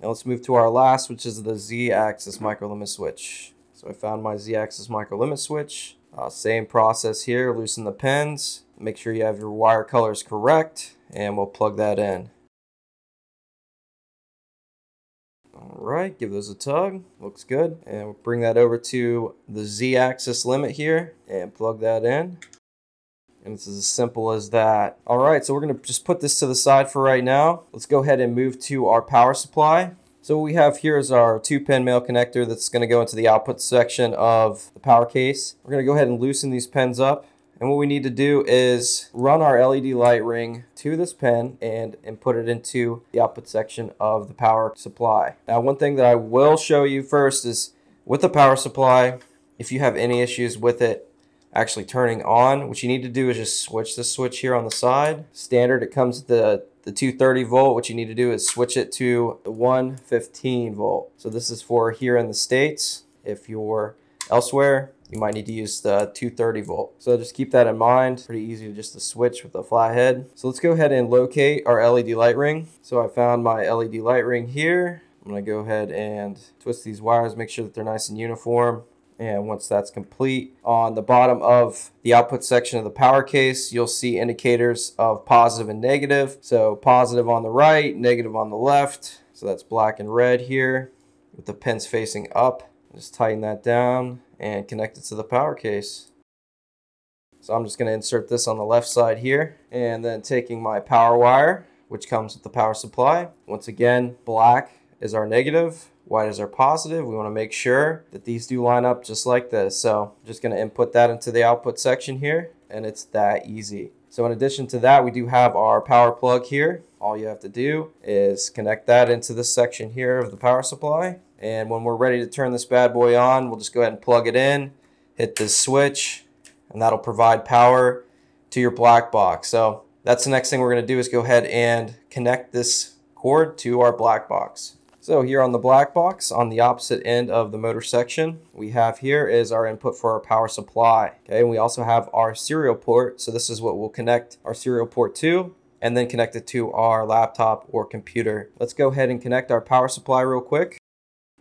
Now let's move to our last, which is the Z axis micro limit switch. So I found my Z axis micro limit switch. Same process here, loosen the pins, make sure you have your wire colors correct, and we'll plug that in. All right, give those a tug, looks good. And we'll bring that over to the Z-axis limit here and plug that in. And it's as simple as that. All right, so we're gonna just put this to the side for right now. Let's go ahead and move to our power supply. So what we have here is our 2-pin male connector that's gonna go into the output section of the power case. We're gonna go ahead and loosen these pins up. And what we need to do is run our LED light ring to this pin and input it into the output section of the power supply. Now, one thing that I will show you first is with the power supply, if you have any issues with it actually turning on, what you need to do is just switch this switch here on the side. Standard, it comes with the 230 volt. What you need to do is switch it to the 115 volt. So this is for here in the States. If you're elsewhere, you might need to use the 230 volt. So just keep that in mind. Pretty easy just to switch with a flat head. So let's go ahead and locate our LED light ring. So I found my LED light ring here. I'm gonna go ahead and twist these wires, make sure that they're nice and uniform. And once that's complete, on the bottom of the output section of the power case, you'll see indicators of positive and negative. So positive on the right, negative on the left. So that's black and red here with the pins facing up. Just tighten that down and connect it to the power case. So I'm just going to insert this on the left side here, and then taking my power wire, which comes with the power supply. Once again, black is our negative, white is our positive. We want to make sure that these do line up just like this. So I'm just going to input that into the output section here, and it's that easy. So in addition to that, we do have our power plug here. All you have to do is connect that into this section here of the power supply. And when we're ready to turn this bad boy on, we'll just go ahead and plug it in, hit this switch, and that'll provide power to your BlackBox. So that's the next thing we're going to do, is go ahead and connect this cord to our BlackBox. So here on the BlackBox, on the opposite end of the motor section, we have here is our input for our power supply. Okay, and we also have our serial port. So this is what we'll connect our serial port to, and then connect it to our laptop or computer. Let's go ahead and connect our power supply real quick.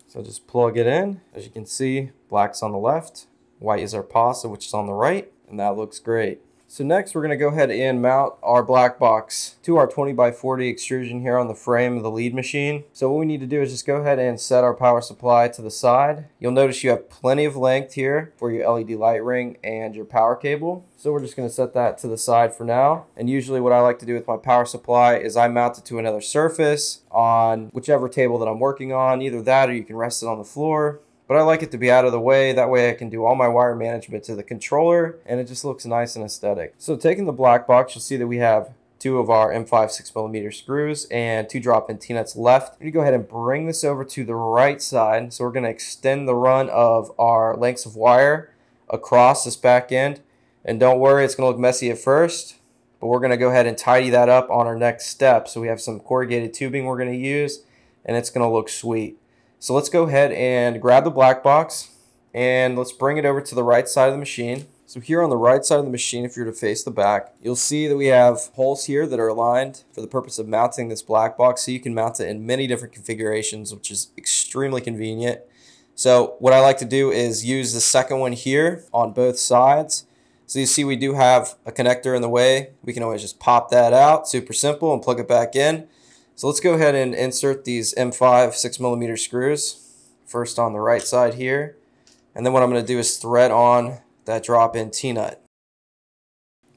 So just plug it in. As you can see, black's on the left, white is our POS, which is on the right, and that looks great. So next we're gonna go ahead and mount our BlackBox to our 20x40 extrusion here on the frame of the LEAD machine. So what we need to do is just go ahead and set our power supply to the side. You'll notice you have plenty of length here for your LED light ring and your power cable. So we're just gonna set that to the side for now. And usually what I like to do with my power supply is I mount it to another surface on whichever table that I'm working on, either that or you can rest it on the floor. But I like it to be out of the way, that way I can do all my wire management to the controller, and it just looks nice and aesthetic. So taking the black box, you'll see that we have two of our M5 6mm screws and two drop-in T-nuts left. We go ahead and bring this over to the right side. So we're going to extend the run of our lengths of wire across this back end. And don't worry, it's going to look messy at first, but we're going to go ahead and tidy that up on our next step. So we have some corrugated tubing we're going to use, and it's going to look sweet. So let's go ahead and grab the black box and let's bring it over to the right side of the machine. So here on the right side of the machine, if you were to face the back, you'll see that we have holes here that are aligned for the purpose of mounting this black box. So you can mount it in many different configurations, which is extremely convenient. So what I like to do is use the second one here on both sides. So you see we do have a connector in the way. We can always just pop that out, super simple, and plug it back in. So let's go ahead and insert these M5 6mm screws, first on the right side here. And then what I'm going to do is thread on that drop-in T-nut,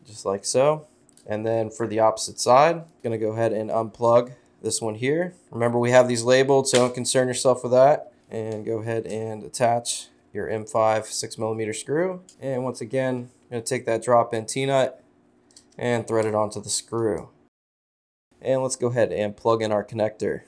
just like so. And then for the opposite side, I'm going to go ahead and unplug this one here. Remember, we have these labeled, so don't concern yourself with that. And go ahead and attach your M5 6mm screw. And once again, I'm going to take that drop-in T-nut and thread it onto the screw. And let's go ahead and plug in our connector.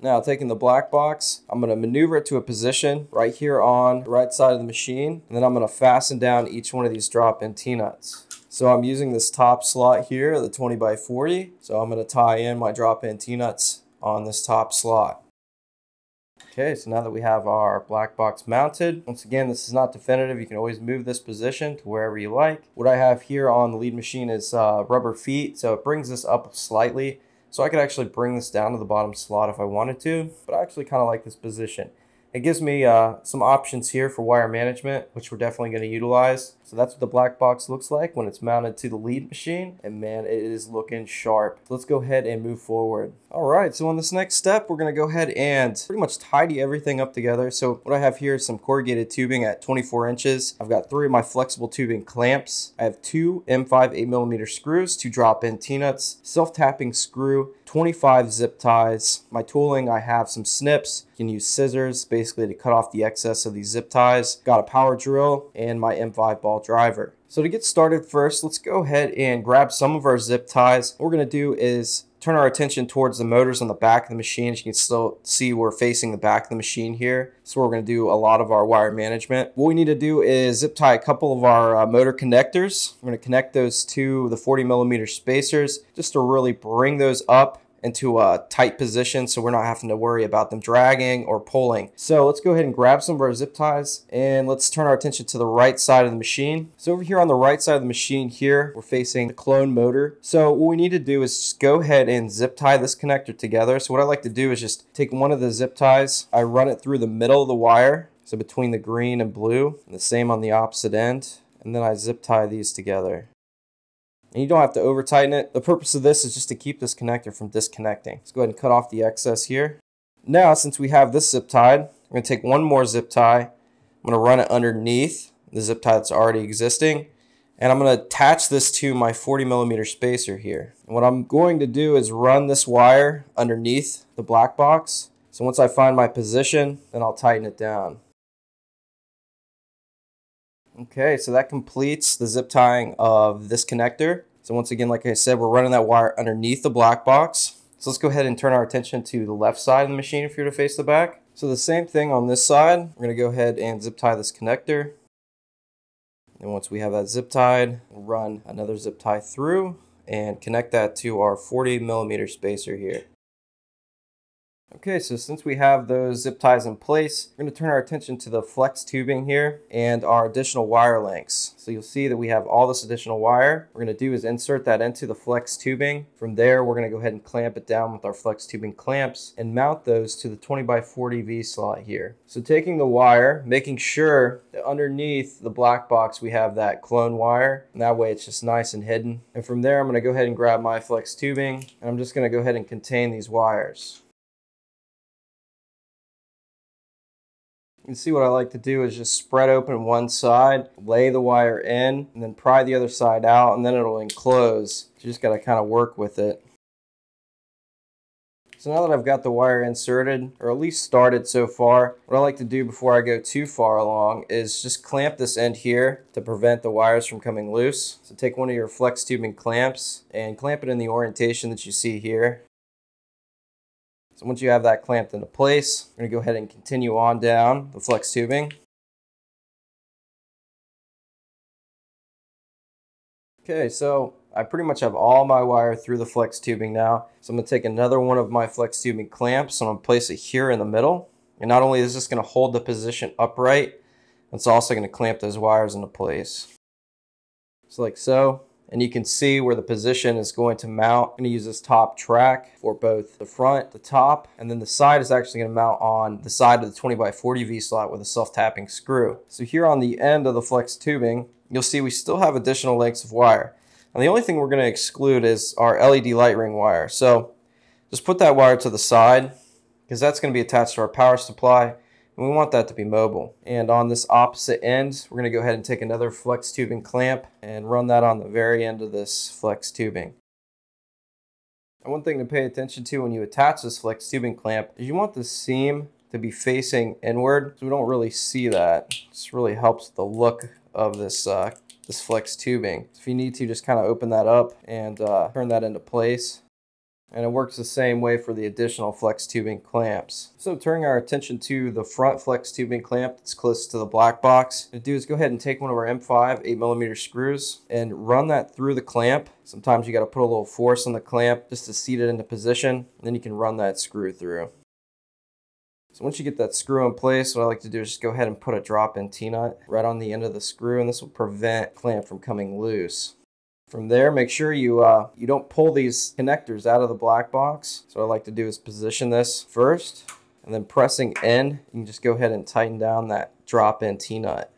Now, taking the black box, I'm going to maneuver it to a position right here on the right side of the machine, and then I'm going to fasten down each one of these drop-in T-nuts. So I'm using this top slot here, the 20x40. So I'm going to tie in my drop-in T-nuts on this top slot. Okay, so now that we have our black box mounted, once again, this is not definitive. You can always move this position to wherever you like. What I have here on the lead machine is rubber feet, so it brings this up slightly. So I could actually bring this down to the bottom slot if I wanted to, but I actually kind of like this position. It gives me some options here for wire management, which we're definitely going to utilize. So that's what the black box looks like when it's mounted to the lead machine. And man, it is looking sharp. So let's go ahead and move forward. All right, so on this next step, we're going to go ahead and pretty much tidy everything up together. So what I have here is some corrugated tubing at 24 inches. I've got three of my flexible tubing clamps. I have two M5 8mm screws, two drop-in T-nuts, self-tapping screw, 25 zip ties. My tooling, I have some snips. You can use scissors basically to cut off the excess of these zip ties. Got a power drill and my M5 ball driver. So to get started first, let's go ahead and grab some of our zip ties. What we're going to do is turn our attention towards the motors on the back of the machine. As you can still see, we're facing the back of the machine here. So we're going to do a lot of our wire management. What we need to do is zip tie a couple of our motor connectors. We're going to connect those to the 40mm spacers just to really bring those up into a tight position, so we're not having to worry about them dragging or pulling. So let's go ahead and grab some of our zip ties and let's turn our attention to the right side of the machine. So over here on the right side of the machine here, we're facing the clone motor. So what we need to do is just go ahead and zip tie this connector together. So what I like to do is just take one of the zip ties, I run it through the middle of the wire, so between the green and blue, and the same on the opposite end, and then I zip tie these together. And you don't have to over tighten it. The purpose of this is just to keep this connector from disconnecting. Let's go ahead and cut off the excess here. Now, since we have this zip tied, I'm going to take one more zip tie. I'm going to run it underneath the zip tie that's already existing. And I'm going to attach this to my 40mm spacer here. And what I'm going to do is run this wire underneath the black box. So once I find my position, then I'll tighten it down. Okay, so that completes the zip tying of this connector. So once again, like I said, we're running that wire underneath the black box. So let's go ahead and turn our attention to the left side of the machine if you were to face the back. So the same thing on this side. We're going to go ahead and zip tie this connector. And once we have that zip tied, run another zip tie through and connect that to our 40mm spacer here. Okay, so since we have those zip ties in place, we're going to turn our attention to the flex tubing here and our additional wire lengths. So you'll see that we have all this additional wire. What we're going to do is insert that into the flex tubing. From there, we're going to go ahead and clamp it down with our flex tubing clamps and mount those to the 20x40 V-slot here. So taking the wire, making sure that underneath the black box we have that clone wire, and that way it's just nice and hidden. And from there, I'm going to go ahead and grab my flex tubing, and I'm just going to go ahead and contain these wires. You can see what I like to do is just spread open one side, lay the wire in, and then pry the other side out, and then it'll enclose. You just got to kind of work with it. So now that I've got the wire inserted, or at least started so far, what I like to do before I go too far along is just clamp this end here to prevent the wires from coming loose. So take one of your flex tubing clamps and clamp it in the orientation that you see here. So once you have that clamped into place, we're going to go ahead and continue on down the flex tubing. Okay, so I pretty much have all my wire through the flex tubing now. So I'm going to take another one of my flex tubing clamps and I'm going to place it here in the middle. And not only is this going to hold the position upright, it's also going to clamp those wires into place. So like so. And you can see where the position is going to mount. I'm going to use this top track for both the front, the top, and then the side is actually going to mount on the side of the 20x40 V-slot with a self-tapping screw. So here on the end of the flex tubing, you'll see we still have additional lengths of wire. And the only thing we're going to exclude is our LED light ring wire. So just put that wire to the side because that's going to be attached to our power supply. And we want that to be mobile. And on this opposite end, we're going to go ahead and take another flex tubing clamp and run that on the very end of this flex tubing. And one thing to pay attention to when you attach this flex tubing clamp is you want the seam to be facing inward, so we don't really see that. This really helps the look of this flex tubing. If you need to, just kind of open that up and turn that into place. And it works the same way for the additional flex tubing clamps. So turning our attention to the front flex tubing clamp that's closest to the black box, what to do is go ahead and take one of our M5 8mm screws and run that through the clamp. Sometimes you got to put a little force on the clamp just to seat it into position, and then you can run that screw through. So once you get that screw in place, what I like to do is just go ahead and put a drop in T-nut right on the end of the screw, and this will prevent the clamp from coming loose. From there, make sure you don't pull these connectors out of the black box. So what I like to do is position this first, and then pressing in, you can just go ahead and tighten down that drop-in T-nut.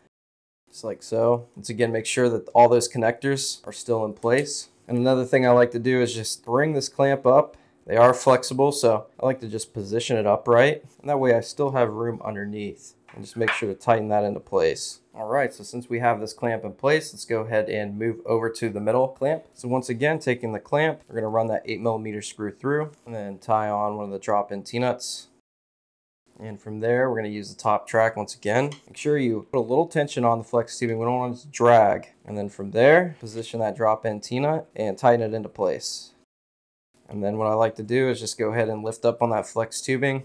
Just like so. Once again, make sure that all those connectors are still in place. And another thing I like to do is just bring this clamp up. They are flexible, so I like to just position it upright. And that way I still have room underneath. And just make sure to tighten that into place. All right, so since we have this clamp in place, let's go ahead and move over to the middle clamp. So once again, taking the clamp, we're gonna run that 8mm screw through and then tie on one of the drop-in T-nuts. And from there, we're gonna use the top track once again. Make sure you put a little tension on the flex tubing. We don't want it to drag. And then from there, position that drop-in T-nut and tighten it into place. And then what I like to do is just go ahead and lift up on that flex tubing.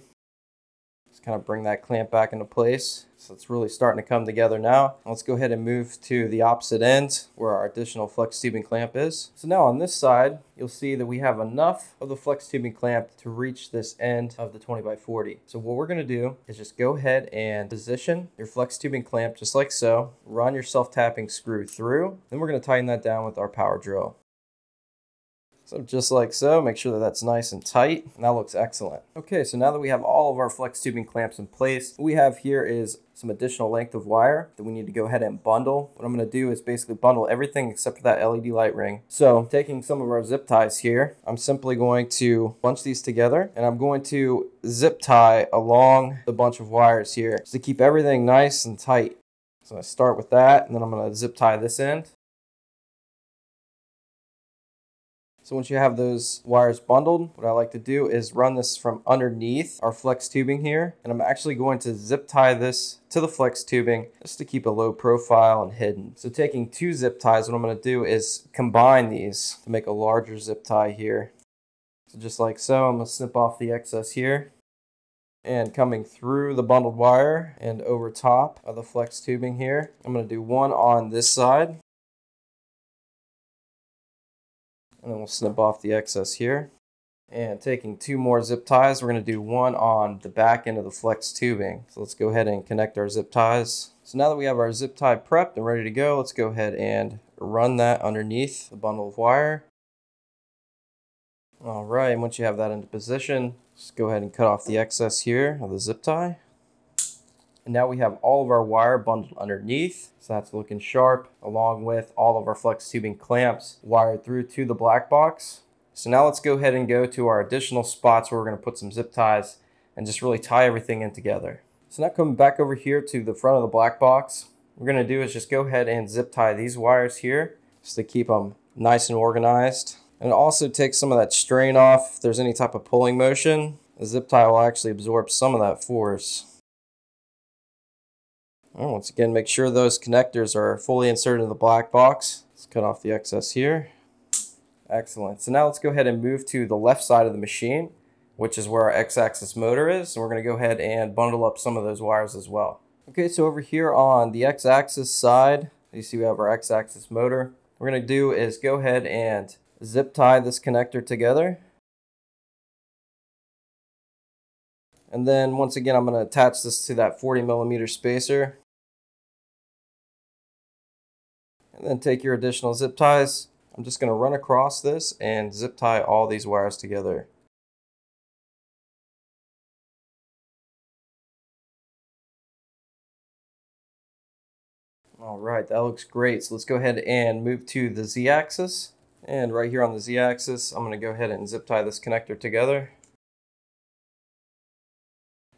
Just kind of bring that clamp back into place. So it's really starting to come together now. Let's go ahead and move to the opposite end where our additional flex tubing clamp is. So now on this side, you'll see that we have enough of the flex tubing clamp to reach this end of the 20x40. So what we're gonna do is just go ahead and position your flex tubing clamp just like so, run your self-tapping screw through, then we're gonna tighten that down with our power drill. So just like so, make sure that that's nice and tight, and that looks excellent. Okay, so now that we have all of our flex tubing clamps in place, what we have here is some additional length of wire that we need to go ahead and bundle. What I'm going to do is basically bundle everything except for that LED light ring. So taking some of our zip ties here, I'm simply going to bunch these together, and I'm going to zip tie along the bunch of wires here just to keep everything nice and tight. So I start with that, and then I'm going to zip tie this end. So once you have those wires bundled, what I like to do is run this from underneath our flex tubing here, and I'm actually going to zip tie this to the flex tubing just to keep a low profile and hidden. So taking two zip ties, what I'm going to do is combine these to make a larger zip tie here. So just like so, I'm going to snip off the excess here. and coming through the bundled wire and over top of the flex tubing here. I'm going to do one on this side. And then we'll snip off the excess here. And taking two more zip ties, we're going to do one on the back end of the flex tubing. So let's go ahead and connect our zip ties. So now that we have our zip tie prepped and ready to go, let's go ahead and run that underneath the bundle of wire. All right, and once you have that into position, just go ahead and cut off the excess here of the zip tie. And now we have all of our wire bundled underneath. So that's looking sharp, along with all of our flex tubing clamps wired through to the black box. So now let's go ahead and go to our additional spots where we're going to put some zip ties and just really tie everything in together. So now coming back over here to the front of the black box, what we're going to do is just go ahead and zip tie these wires here just to keep them nice and organized. And it also takes some of that strain off. If there's any type of pulling motion, the zip tie will actually absorb some of that force. And once again, make sure those connectors are fully inserted into the black box. Let's cut off the excess here. Excellent. So now let's go ahead and move to the left side of the machine, which is where our X-axis motor is. And we're going to go ahead and bundle up some of those wires as well. Okay, so over here on the X-axis side, you see we have our X-axis motor. What we're going to do is go ahead and zip tie this connector together. And then once again, I'm going to attach this to that 40mm spacer. And then take your additional zip ties. I'm just going to run across this and zip tie all these wires together. All right, that looks great. So let's go ahead and move to the Z-axis. And right here on the Z-axis, I'm going to go ahead and zip tie this connector together.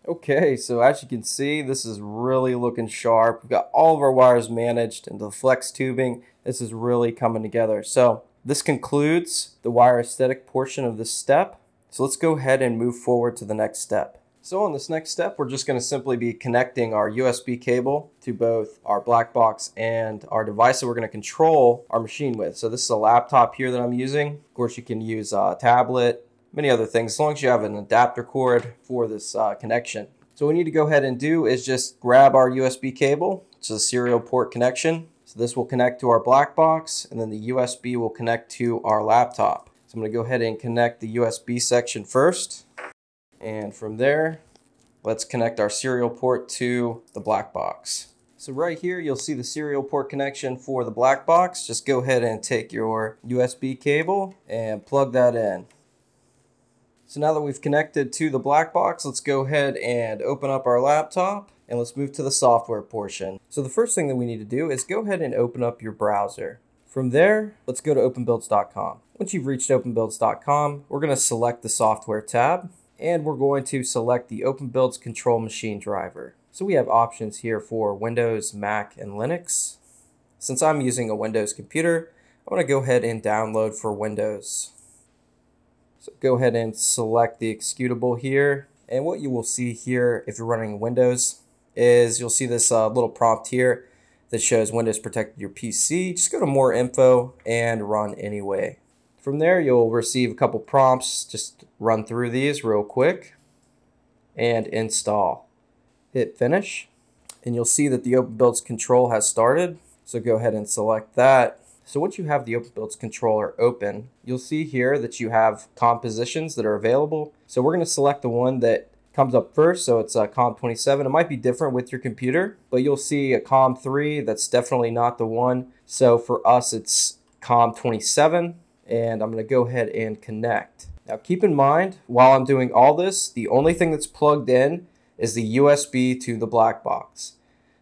Okay, so as you can see, this is really looking sharp. We've got all of our wires managed into the flex tubing. This is really coming together. So this concludes the wire aesthetic portion of this step. So let's go ahead and move forward to the next step. So on this next step, we're just going to simply be connecting our USB cable to both our black box and our device that we're going to control our machine with. So this is a laptop here that I'm using. Of course, you can use a tablet, many other things, as long as you have an adapter cord for this connection. So what we need to go ahead and do is just grab our USB cable. It's a serial port connection. So this will connect to our black box, and then the USB will connect to our laptop. So I'm going to go ahead and connect the USB section first. And from there, let's connect our serial port to the black box. So right here, you'll see the serial port connection for the black box. Just go ahead and take your USB cable and plug that in. So now that we've connected to the black box, let's go ahead and open up our laptop and let's move to the software portion. So the first thing that we need to do is go ahead and open up your browser. From there, let's go to openbuilds.com. Once you've reached openbuilds.com, we're going to select the software tab. And we're going to select the OpenBuilds control machine driver. So we have options here for Windows, Mac, and Linux. Since I'm using a Windows computer, I want to go ahead and download for Windows. So go ahead and select the executable here. And what you will see here if you're running Windows is you'll see this little prompt here that shows Windows protected your PC. Just go to more info and run anyway. From there, you'll receive a couple prompts. Just run through these real quick and install. Hit finish, and you'll see that the OpenBuilds control has started. So go ahead and select that. So once you have the OpenBuilds controller open, you'll see here that you have COM positions that are available. So we're going to select the one that comes up first. So it's a COM 27. It might be different with your computer, but you'll see a COM 3. That's definitely not the one. So for us, it's COM 27. And I'm going to go ahead and connect. Now keep in mind, while I'm doing all this, the only thing that's plugged in is the USB to the black box.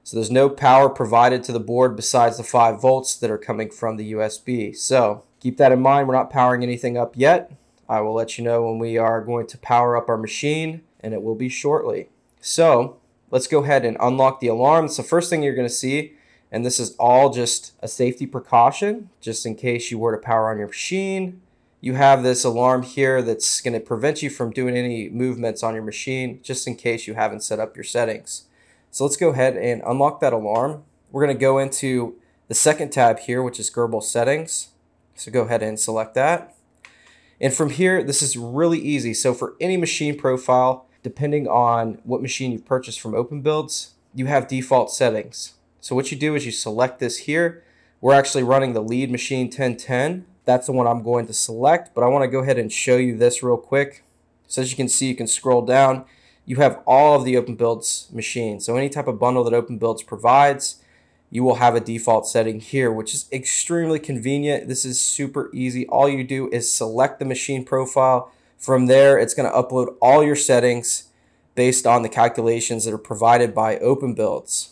So there's no power provided to the board besides the 5 volts that are coming from the USB. So keep that in mind, we're not powering anything up yet. I will let you know when we are going to power up our machine, and it will be shortly. So let's go ahead and unlock the alarm. It's the first thing you're going to see. And this is all just a safety precaution, just in case you were to power on your machine. You have this alarm here that's going to prevent you from doing any movements on your machine, just in case you haven't set up your settings. So let's go ahead and unlock that alarm. We're going to go into the second tab here, which is Grbl settings. So go ahead and select that. And from here, this is really easy. So for any machine profile, depending on what machine you've purchased from OpenBuilds, you have default settings. So what you do is you select this here. We're actually running the LEAD machine 1010. That's the one I'm going to select, but I want to go ahead and show you this real quick. So as you can see, you can scroll down. You have all of the OpenBuilds machines. So any type of bundle that OpenBuilds provides, you will have a default setting here, which is extremely convenient. This is super easy. All you do is select the machine profile. From there, it's going to upload all your settings based on the calculations that are provided by OpenBuilds.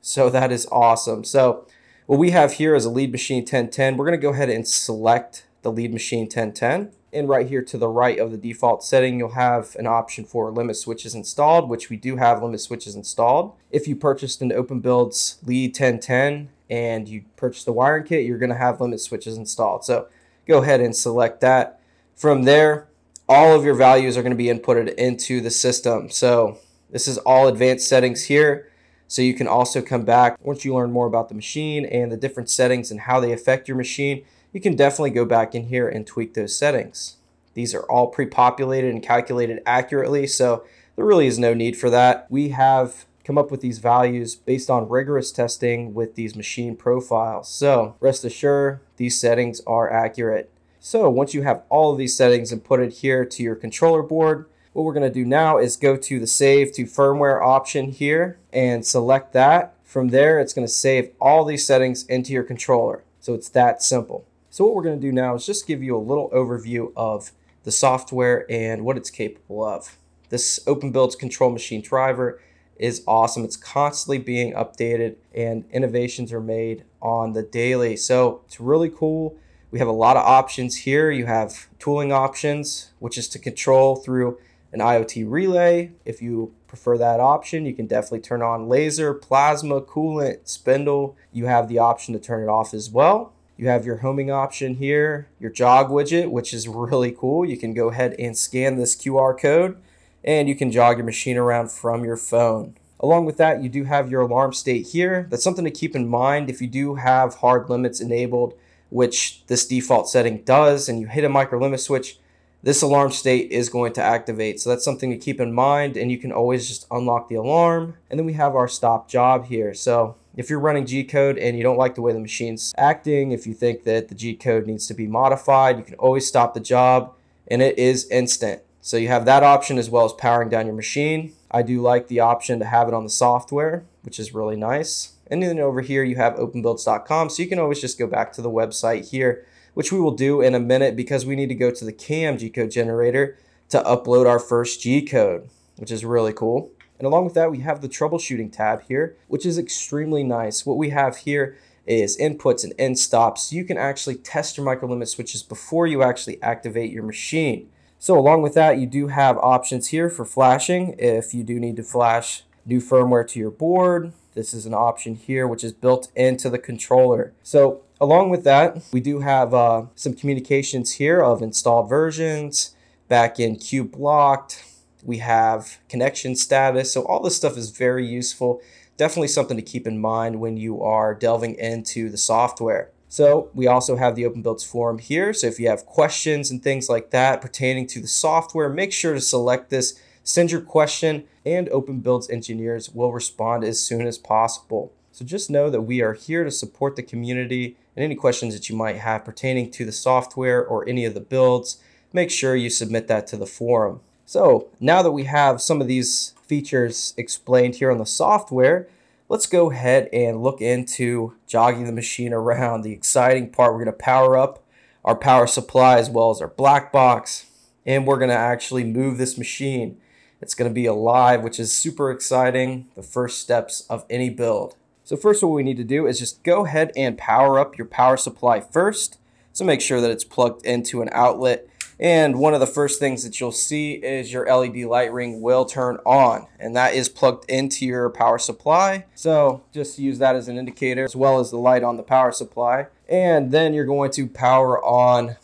So that is awesome. So what we have here is a LEAD machine 1010. We're going to go ahead and select the LEAD machine 1010. And right here to the right of the default setting, you'll have an option for limit switches installed, which we do have limit switches installed. If you purchased an OpenBuilds LEAD 1010 and you purchased the wiring kit, you're going to have limit switches installed. So go ahead and select that. From there, all of your values are going to be inputted into the system. So this is all advanced settings here. So you can also come back once you learn more about the machine and the different settings and how they affect your machine. You can definitely go back in here and tweak those settings. These are all pre-populated and calculated accurately, so there really is no need for that. We have come up with these values based on rigorous testing with these machine profiles. So rest assured, these settings are accurate. So once you have all of these settings inputted here to your controller board, what we're gonna do now is go to the Save to Firmware option here and select that. From there, it's gonna save all these settings into your controller. So it's that simple. So what we're going to do now is just give you a little overview of the software and what it's capable of. This OpenBuilds control machine driver is awesome. It's constantly being updated and innovations are made on the daily. So it's really cool. We have a lot of options here. You have tooling options, which is to control through an IoT relay. If you prefer that option, you can definitely turn on laser, plasma, coolant, spindle. You have the option to turn it off as well. You have your homing option here, your jog widget, which is really cool. You can go ahead and scan this QR code and you can jog your machine around from your phone. Along with that, you do have your alarm state here. That's something to keep in mind if you do have hard limits enabled, which this default setting does, and you hit a micro limit switch, this alarm state is going to activate. So that's something to keep in mind, and you can always just unlock the alarm. And then we have our stop job here. So if you're running G-code and you don't like the way the machine's acting, if you think that the G-code needs to be modified, you can always stop the job, and it is instant. So you have that option as well as powering down your machine. I do like the option to have it on the software, which is really nice. And then over here you have openbuilds.com, so you can always just go back to the website here, which we will do in a minute because we need to go to the CAM G-code generator to upload our first G-code, which is really cool. And along with that, we have the troubleshooting tab here, which is extremely nice. What we have here is inputs and end stops. You can actually test your micro limit switches before you actually activate your machine. So along with that, you do have options here for flashing. If you do need to flash new firmware to your board, this is an option here, which is built into the controller. So along with that, we do have some communications here of installed versions, back in queue blocked. We have connection status. So all this stuff is very useful. Definitely something to keep in mind when you are delving into the software. So we also have the OpenBuilds forum here. So if you have questions and things like that pertaining to the software, make sure to select this, send your question, and OpenBuilds engineers will respond as soon as possible. So just know that we are here to support the community, and any questions that you might have pertaining to the software or any of the builds, make sure you submit that to the forum. So now that we have some of these features explained here on the software, let's go ahead and look into jogging the machine around. The exciting part, we're going to power up our power supply as well as our black box, and we're going to actually move this machine. It's going to be alive, which is super exciting, the first steps of any build. So first, what we need to do is just go ahead and power up your power supply first. So make sure that it's plugged into an outlet. And one of the first things that you'll see is your LED light ring will turn on, and that is plugged into your power supply. So just use that as an indicator, as well as the light on the power supply. And then you're going to power on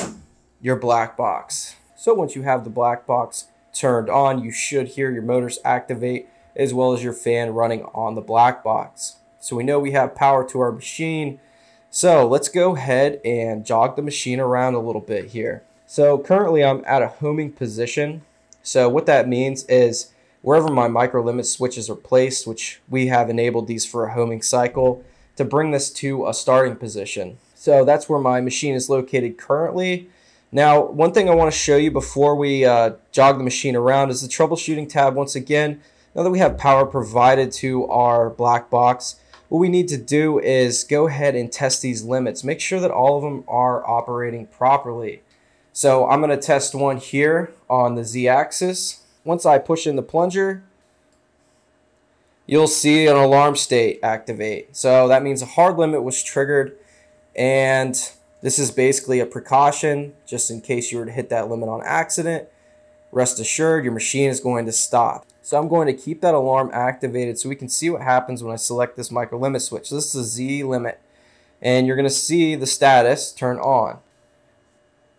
your black box. So once you have the black box turned on, you should hear your motors activate, as well as your fan running on the black box. So we know we have power to our machine. So let's go ahead and jog the machine around a little bit here. So currently I'm at a homing position. So what that means is wherever my micro limit switches are placed, which we have enabled these for a homing cycle, to bring this to a starting position. So that's where my machine is located currently. Now, one thing I want to show you before we jog the machine around is the troubleshooting tab. Once again, now that we have power provided to our black box, what we need to do is go ahead and test these limits. Make sure that all of them are operating properly. So I'm going to test one here on the z-axis. Once I push in the plunger, you'll see an alarm state activate. So that means a hard limit was triggered, and this is basically a precaution just in case you were to hit that limit on accident. Rest assured, your machine is going to stop. So I'm going to keep that alarm activated so we can see what happens when I select this micro limit switch. So this is a Z limit, and you're going to see the status turn on.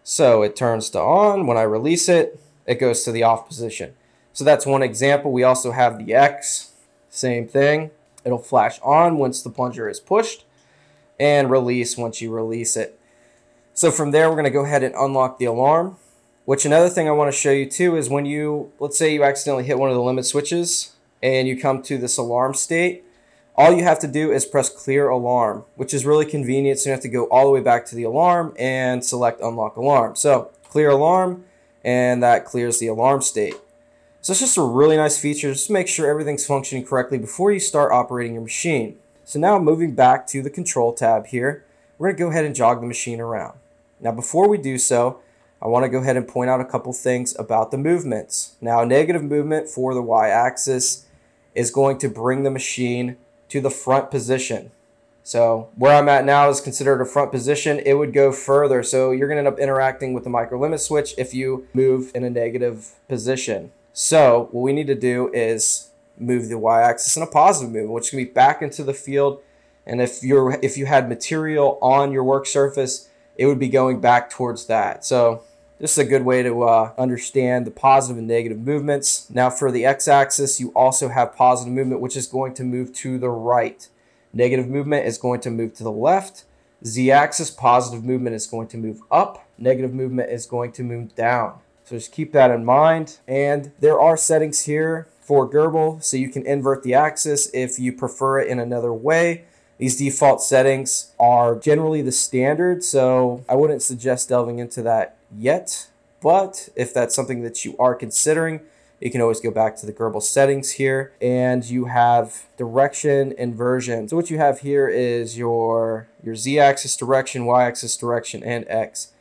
So it turns to on. When I release it, it goes to the off position. So that's one example. We also have the X, same thing. It'll flash on once the plunger is pushed and release once you release it. So from there, we're going to go ahead and unlock the alarm, which another thing I want to show you too is when you, let's say you accidentally hit one of the limit switches and you come to this alarm state, all you have to do is press clear alarm, which is really convenient. So you don't have to go all the way back to the alarm and select unlock alarm. So clear alarm, and that clears the alarm state. So it's just a really nice feature. Just make sure everything's functioning correctly before you start operating your machine. So now moving back to the control tab here, we're going to go ahead and jog the machine around. Now before we do so, I want to go ahead and point out a couple things about the movements. Now, negative movement for the y-axis is going to bring the machine to the front position. So where I'm at now is considered a front position. It would go further. So you're going to end up interacting with the micro limit switch if you move in a negative position. So what we need to do is move the y-axis in a positive movement, which can be back into the field. And if you had material on your work surface, it would be going back towards that. So this is a good way to understand the positive and negative movements. Now for the x-axis, you also have positive movement, which is going to move to the right. Negative movement is going to move to the left. Z-axis, positive movement is going to move up. Negative movement is going to move down. So just keep that in mind. And there are settings here for Grbl, so you can invert the axis if you prefer it in another way. These default settings are generally the standard, so I wouldn't suggest delving into that yet, but if that's something that you are considering, you can always go back to the Grbl settings here, and you have direction inversion. So what you have here is your z-axis direction, y-axis direction, and x.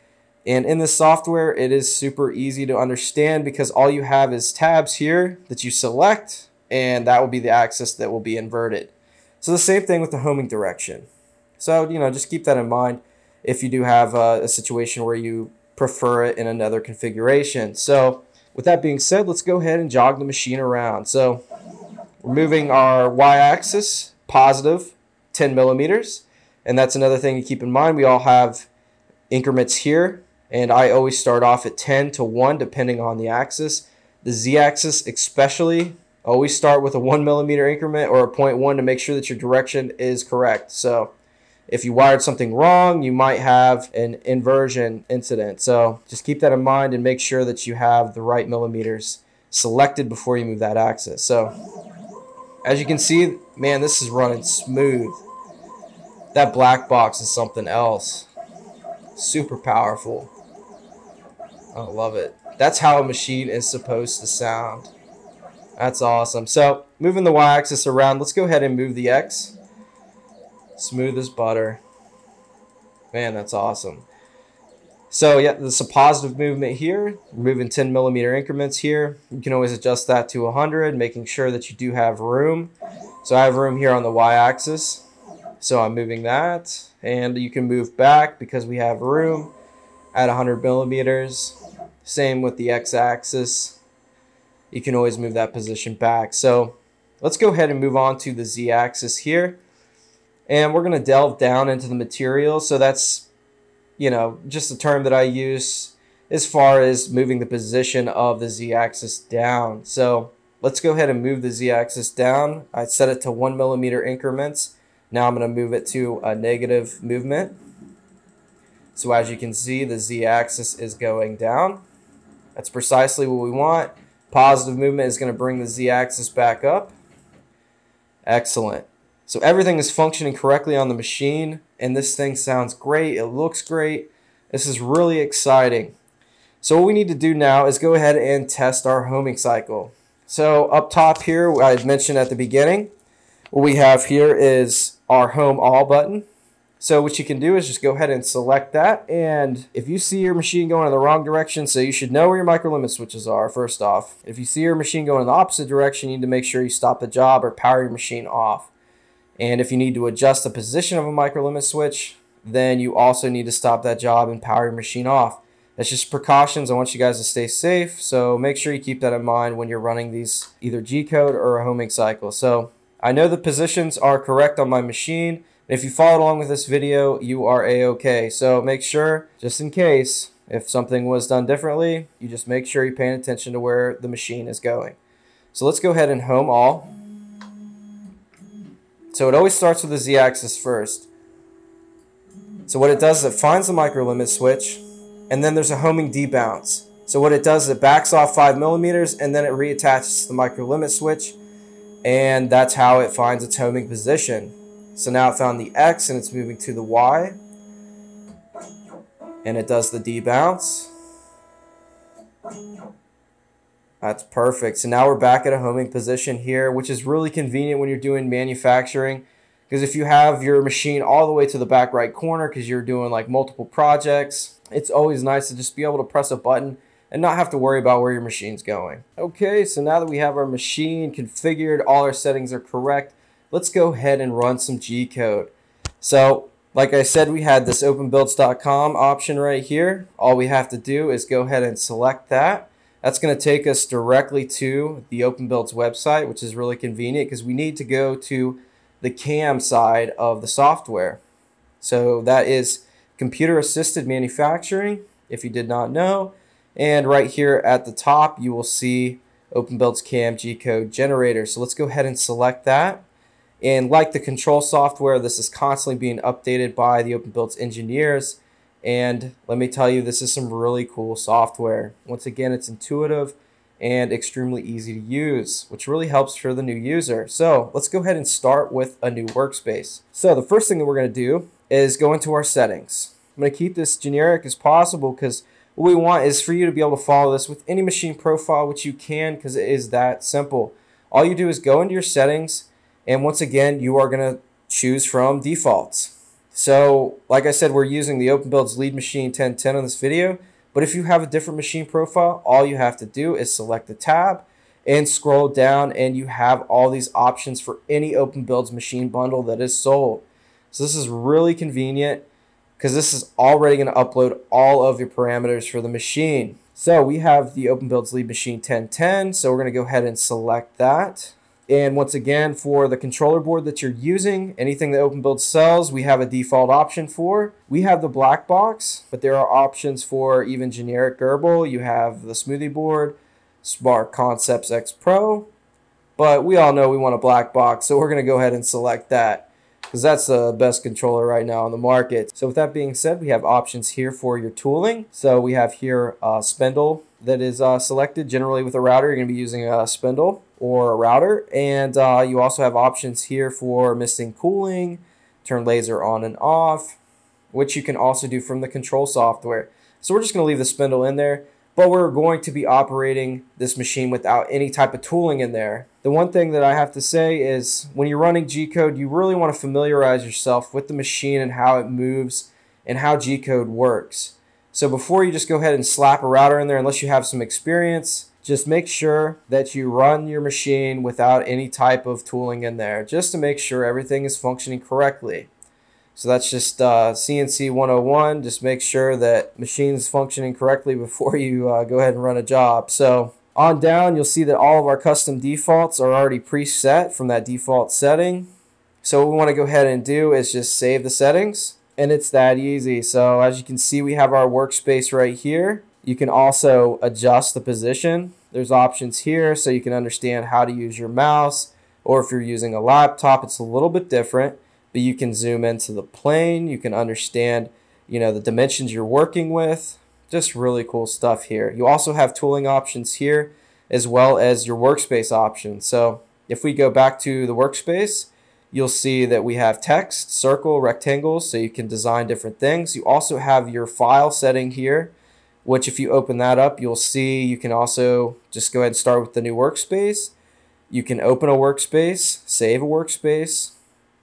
And in the software, it is super easy to understand because all you have is tabs here that you select, and that will be the axis that will be inverted. So the same thing with the homing direction. So, you know, just keep that in mind if you do have a situation where you prefer it in another configuration. So with that being said, let's go ahead and jog the machine around. So we're moving our y-axis positive 10 millimeters. And that's another thing to keep in mind. We all have increments here, and I always start off at 10 to 1 depending on the axis. The z-axis especially, always start with a 1 millimeter increment or a 0.1 to make sure that your direction is correct. So if you wired something wrong, you might have an inversion incident. So just keep that in mind and make sure that you have the right millimeters selected before you move that axis. So as you can see, man, this is running smooth. That black box is something else. Super powerful. I love it. That's how a machine is supposed to sound. That's awesome. So moving the y-axis around, let's go ahead and move the x. Smooth as butter. Man, that's awesome. So yeah, there's a positive movement here. We're moving 10 millimeter increments here. You can always adjust that to 100, making sure that you do have room. So I have room here on the y-axis. So I'm moving that, and you can move back because we have room at 100 millimeters. Same with the x-axis. You can always move that position back. So let's go ahead and move on to the z-axis here. And we're going to delve down into the material. So that's, you know, just a term that I use as far as moving the position of the z-axis down. So let's go ahead and move the z-axis down. I set it to 1 millimeter increments. Now I'm going to move it to a negative movement. So as you can see, the z-axis is going down. That's precisely what we want. Positive movement is going to bring the z-axis back up. Excellent. So everything is functioning correctly on the machine, and this thing sounds great. It looks great. This is really exciting. So what we need to do now is go ahead and test our homing cycle. So up top here, I had mentioned at the beginning, what we have here is our home all button. So what you can do is just go ahead and select that. And if you see your machine going in the wrong direction, so you should know where your micro limit switches are, first off. If you see your machine going in the opposite direction, you need to make sure you stop the job or power your machine off. And if you need to adjust the position of a micro limit switch, then you also need to stop that job and power your machine off. That's just precautions. I want you guys to stay safe. So make sure you keep that in mind when you're running these either G-code or a homing cycle. So I know the positions are correct on my machine. If you followed along with this video, you are A-okay. So make sure, just in case, if something was done differently, you just make sure you're paying attention to where the machine is going. So let's go ahead and home all. So it always starts with the Z-axis first. So what it does is it finds the micro limit switch, and then there's a homing debounce. So what it does is it backs off 5 millimeters and then it reattaches the micro limit switch, and that's how it finds its homing position. So now it found the X and it's moving to the Y, and it does the debounce. That's perfect. So now we're back at a homing position here, which is really convenient when you're doing manufacturing, because if you have your machine all the way to the back right corner because you're doing like multiple projects, it's always nice to just be able to press a button and not have to worry about where your machine's going. Okay, so now that we have our machine configured, all our settings are correct, let's go ahead and run some G-code. So, like I said, we had this OpenBuilds.com option right here. All we have to do is go ahead and select that. That's going to take us directly to the OpenBuilds website, which is really convenient because we need to go to the CAM side of the software. So that is computer assisted manufacturing, if you did not know. And right here at the top, you will see OpenBuilds CAM G-code generator. So let's go ahead and select that. And like the control software, this is constantly being updated by the OpenBuilds engineers. And let me tell you, this is some really cool software. Once again, it's intuitive and extremely easy to use, which really helps for the new user. So let's go ahead and start with a new workspace. So the first thing that we're going to do is go into our settings. I'm going to keep this generic as possible because what we want is for you to be able to follow this with any machine profile, which you can because it is that simple. All you do is go into your settings, and once again, you are going to choose from defaults. So like I said, we're using the OpenBuilds LEAD Machine 1010 on this video, but if you have a different machine profile, all you have to do is select the tab and scroll down, and you have all these options for any OpenBuilds machine bundle that is sold. So this is really convenient because this is already going to upload all of your parameters for the machine. So we have the OpenBuilds LEAD Machine 1010. So we're going to go ahead and select that. And once again, for the controller board that you're using, anything that OpenBuilds sells, we have a default option for. We have the BlackBox, but there are options for even generic Grbl. You have the smoothie board, Spark Concepts X Pro, but we all know we want a BlackBox. So we're going to go ahead and select that, because that's the best controller right now on the market. So with that being said, we have options here for your tooling. So we have here a spindle that is selected. Generally with a router, you're going to be using a spindle or a router. And you also have options here for misting cooling, turn laser on and off, which you can also do from the control software. So we're just going to leave the spindle in there, but we're going to be operating this machine without any type of tooling in there. The one thing that I have to say is when you're running G-code, you really want to familiarize yourself with the machine and how it moves and how G-code works. So before you just go ahead and slap a router in there, unless you have some experience, just make sure that you run your machine without any type of tooling in there, just to make sure everything is functioning correctly. So that's just CNC 101. Just make sure that machine's functioning correctly before you go ahead and run a job. So on down, you'll see that all of our custom defaults are already preset from that default setting. So what we want to go ahead and do is just save the settings, and it's that easy. So as you can see, we have our workspace right here. You can also adjust the position. There's options here so you can understand how to use your mouse, or if you're using a laptop, it's a little bit different. But you can zoom into the plane. You can understand, you know, the dimensions you're working with. Just really cool stuff here. You also have tooling options here. as well as your workspace option. So if we go back to the workspace, you'll see that we have text, circle, rectangles, so you can design different things. You also have your file setting here, which if you open that up, you'll see you can also just go ahead and start with the new workspace. You can open a workspace, save a workspace,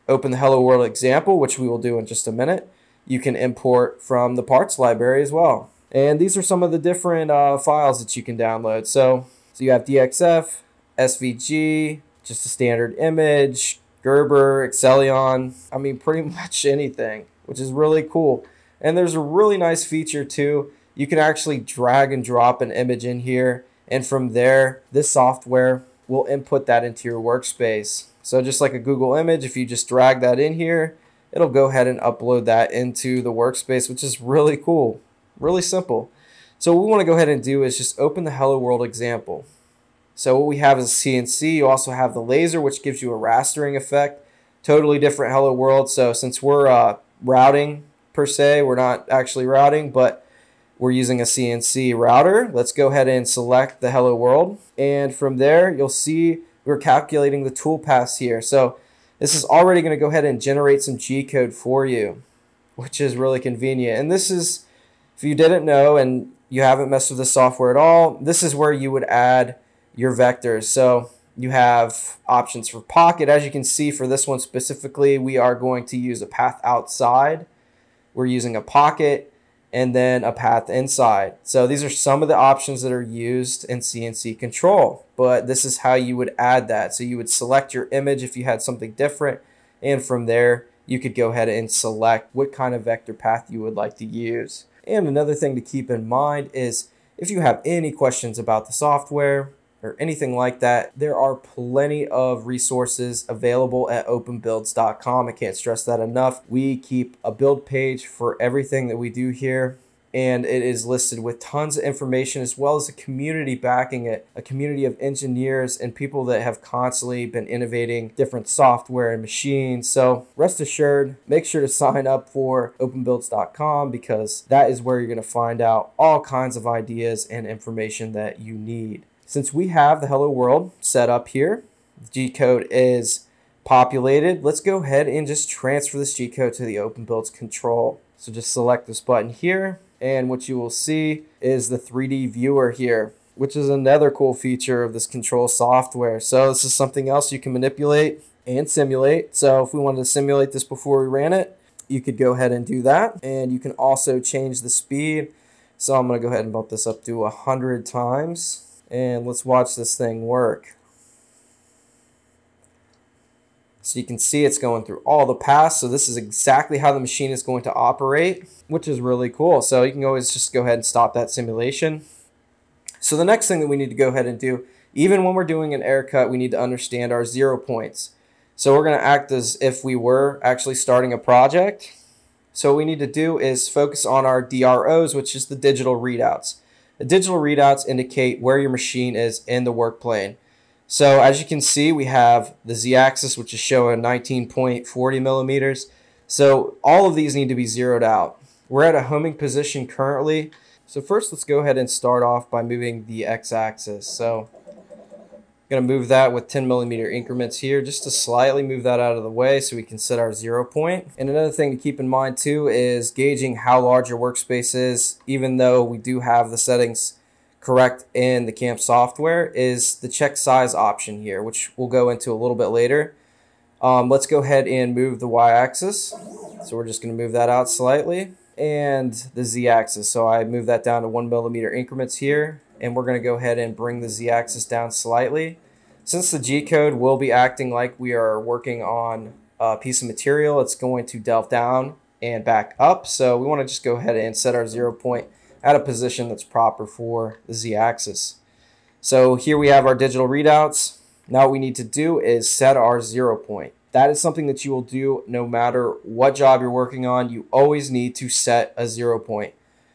open the Hello World example, which we will do in just a minute. You can import from the parts library as well. And these are some of the different files that you can download. So you have DXF, SVG, just a standard image, Gerber, Excellon, I mean pretty much anything, which is really cool. And there's a really nice feature too. You can actually drag and drop an image in here, and from there, this software will input that into your workspace. So just like a Google image, if you just drag that in here, it'll go ahead and upload that into the workspace, which is really cool, really simple. So what we want to go ahead and do is just open the Hello World example. So what we have is CNC. You also have the laser, which gives you a rastering effect. Totally different Hello World. So since we're routing per se, we're not actually routing, but we're using a CNC router. Let's go ahead and select the Hello World. And from there, you'll see we're calculating the toolpaths here. So this is already going to go ahead and generate some G-code for you, which is really convenient. And this is, if you didn't know and you haven't messed with the software at all, this is where you would add your vectors. So you have options for pocket. As you can see for this one specifically, we are going to use a path outside. We're using a pocket and then a path inside. So these are some of the options that are used in CNC control, but this is how you would add that. So you would select your image if you had something different, and from there you could go ahead and select what kind of vector path you would like to use. And another thing to keep in mind is if you have any questions about the software or anything like that, there are plenty of resources available at openbuilds.com. I can't stress that enough. We keep a build page for everything that we do here, and it is listed with tons of information as well as a community backing it, a community of engineers and people that have constantly been innovating different software and machines. So rest assured, make sure to sign up for openbuilds.com because that is where you're going to find out all kinds of ideas and information that you need. Since we have the Hello World set up here, the G-code is populated. Let's go ahead and just transfer this G-code to the OpenBuilds control. So just select this button here, and what you will see is the 3D viewer here, which is another cool feature of this control software. So this is something else you can manipulate and simulate. So if we wanted to simulate this before we ran it, you could go ahead and do that. And you can also change the speed. So I'm going to go ahead and bump this up to 100 times. And let's watch this thing work. So you can see it's going through all the paths. So this is exactly how the machine is going to operate, which is really cool. So you can always just go ahead and stop that simulation. So the next thing that we need to go ahead and do, even when we're doing an air cut, we need to understand our 0 points. So we're going to act as if we were actually starting a project. So what we need to do is focus on our DROs, which is the digital readouts. The digital readouts indicate where your machine is in the work plane. So as you can see, we have the z-axis, which is showing 19.40 millimeters. So all of these need to be zeroed out. We're at a homing position currently. So first, let's go ahead and start off by moving the x-axis. So I'm going to move that with 10 millimeter increments here just to slightly move that out of the way so we can set our 0 point. And another thing to keep in mind too is gauging how large your workspace is, even though we do have the settings correct in the CAM software, is the check size option here, which we'll go into a little bit later. Let's go ahead and move the y-axis. So we're just going to move that out slightly, and the z-axis. So I move that down to 1 millimeter increments here. And we're going to go ahead and bring the z-axis down slightly. Since the G-code will be acting like we are working on a piece of material, it's going to delve down and back up. So we want to just go ahead and set our 0 point at a position that's proper for the z-axis. So here we have our digital readouts. Now what we need to do is set our 0 point. That is something that you will do no matter what job you're working on. You always need to set a 0 point.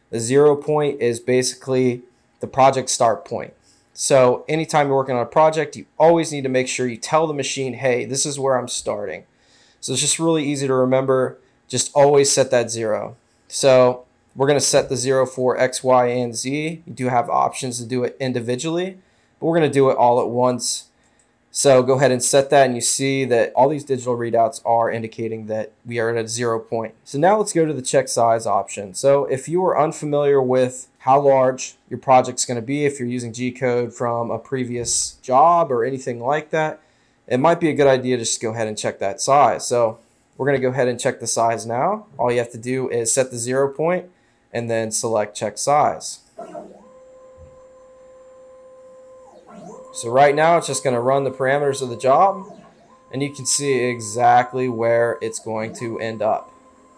The 0 point is basically the project start point. So anytime you're working on a project, you always need to make sure you tell the machine, hey, this is where I'm starting. So it's just really easy to remember, just always set that 0. So we're gonna set the 0 for X, Y, and Z. You do have options to do it individually, but we're going to do it all at once. So go ahead and set that, and you see that all these digital readouts are indicating that we are at a 0 point. So now let's go to the check size option. So if you are unfamiliar with how large your project's going to be, if you're using G-code from a previous job or anything like that, it might be a good idea to just go ahead and check that size. So we're going to go ahead and check the size now. All you have to do is set the 0 point and then select check size. So right now it's just going to run the parameters of the job, and you can see exactly where it's going to end up.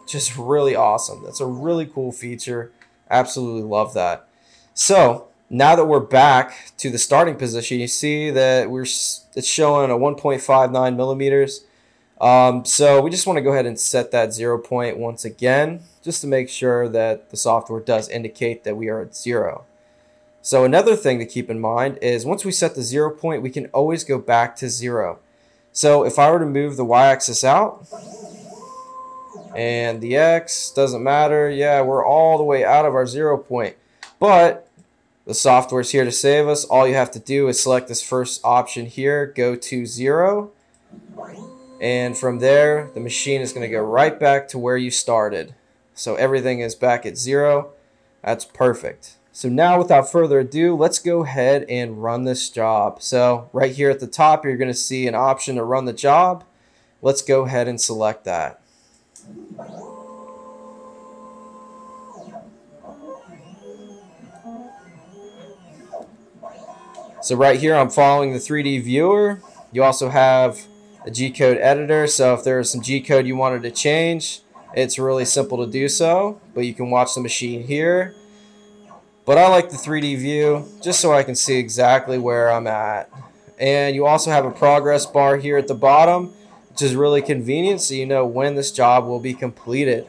Just really awesome. That's a really cool feature. Absolutely love that. So now that we're back to the starting position, you see that it's showing a 1.59 millimeters. So we just want to go ahead and set that 0 point once again, just to make sure that the software does indicate that we are at 0. So another thing to keep in mind is once we set the 0 point, we can always go back to 0. So if I were to move the y-axis out and the x, doesn't matter. Yeah, we're all the way out of our 0 point, but the software is here to save us. All you have to do is select this first option here, go to 0. And from there, the machine is going to go right back to where you started. So everything is back at 0. That's perfect. So now without further ado, let's go ahead and run this job. So right here at the top, you're going to see an option to run the job. Let's go ahead and select that. So right here, I'm following the 3D viewer. You also have a G-code editor. So if there is some G-code you wanted to change, it's really simple to do so, but you can watch the machine here. But I like the 3D view just so I can see exactly where I'm at. And you also have a progress bar here at the bottom, which is really convenient so you know when this job will be completed.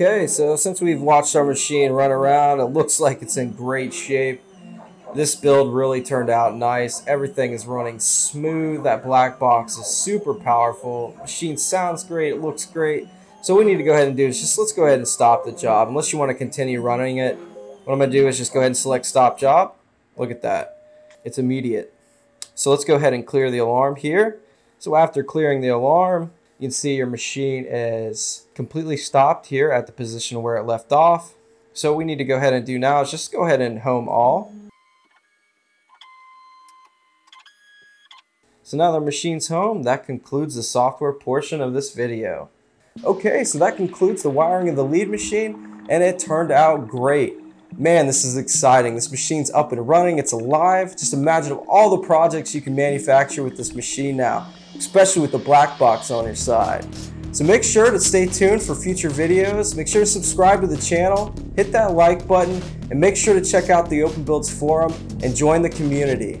Okay, so since we've watched our machine run around, it looks like it's in great shape. This build really turned out nice. Everything is running smooth. That black box is super powerful. Machine sounds great. It looks great. So what we need to go ahead and do is just let's go ahead and stop the job. Unless you want to continue running it, what I'm going to do is just go ahead and select stop job. Look at that. It's immediate. So let's go ahead and clear the alarm here. So after clearing the alarm, you can see your machine is completely stopped here at the position where it left off. So what we need to go ahead and do now is just go ahead and home all. So now the machine's home. That concludes the software portion of this video. Okay, so that concludes the wiring of the LEAD machine, and it turned out great. Man, this is exciting. This machine's up and running. It's alive. Just imagine all the projects you can manufacture with this machine now, especially with the black box on your side. So make sure to stay tuned for future videos. Make sure to subscribe to the channel, hit that like button, and make sure to check out the OpenBuilds forum and join the community.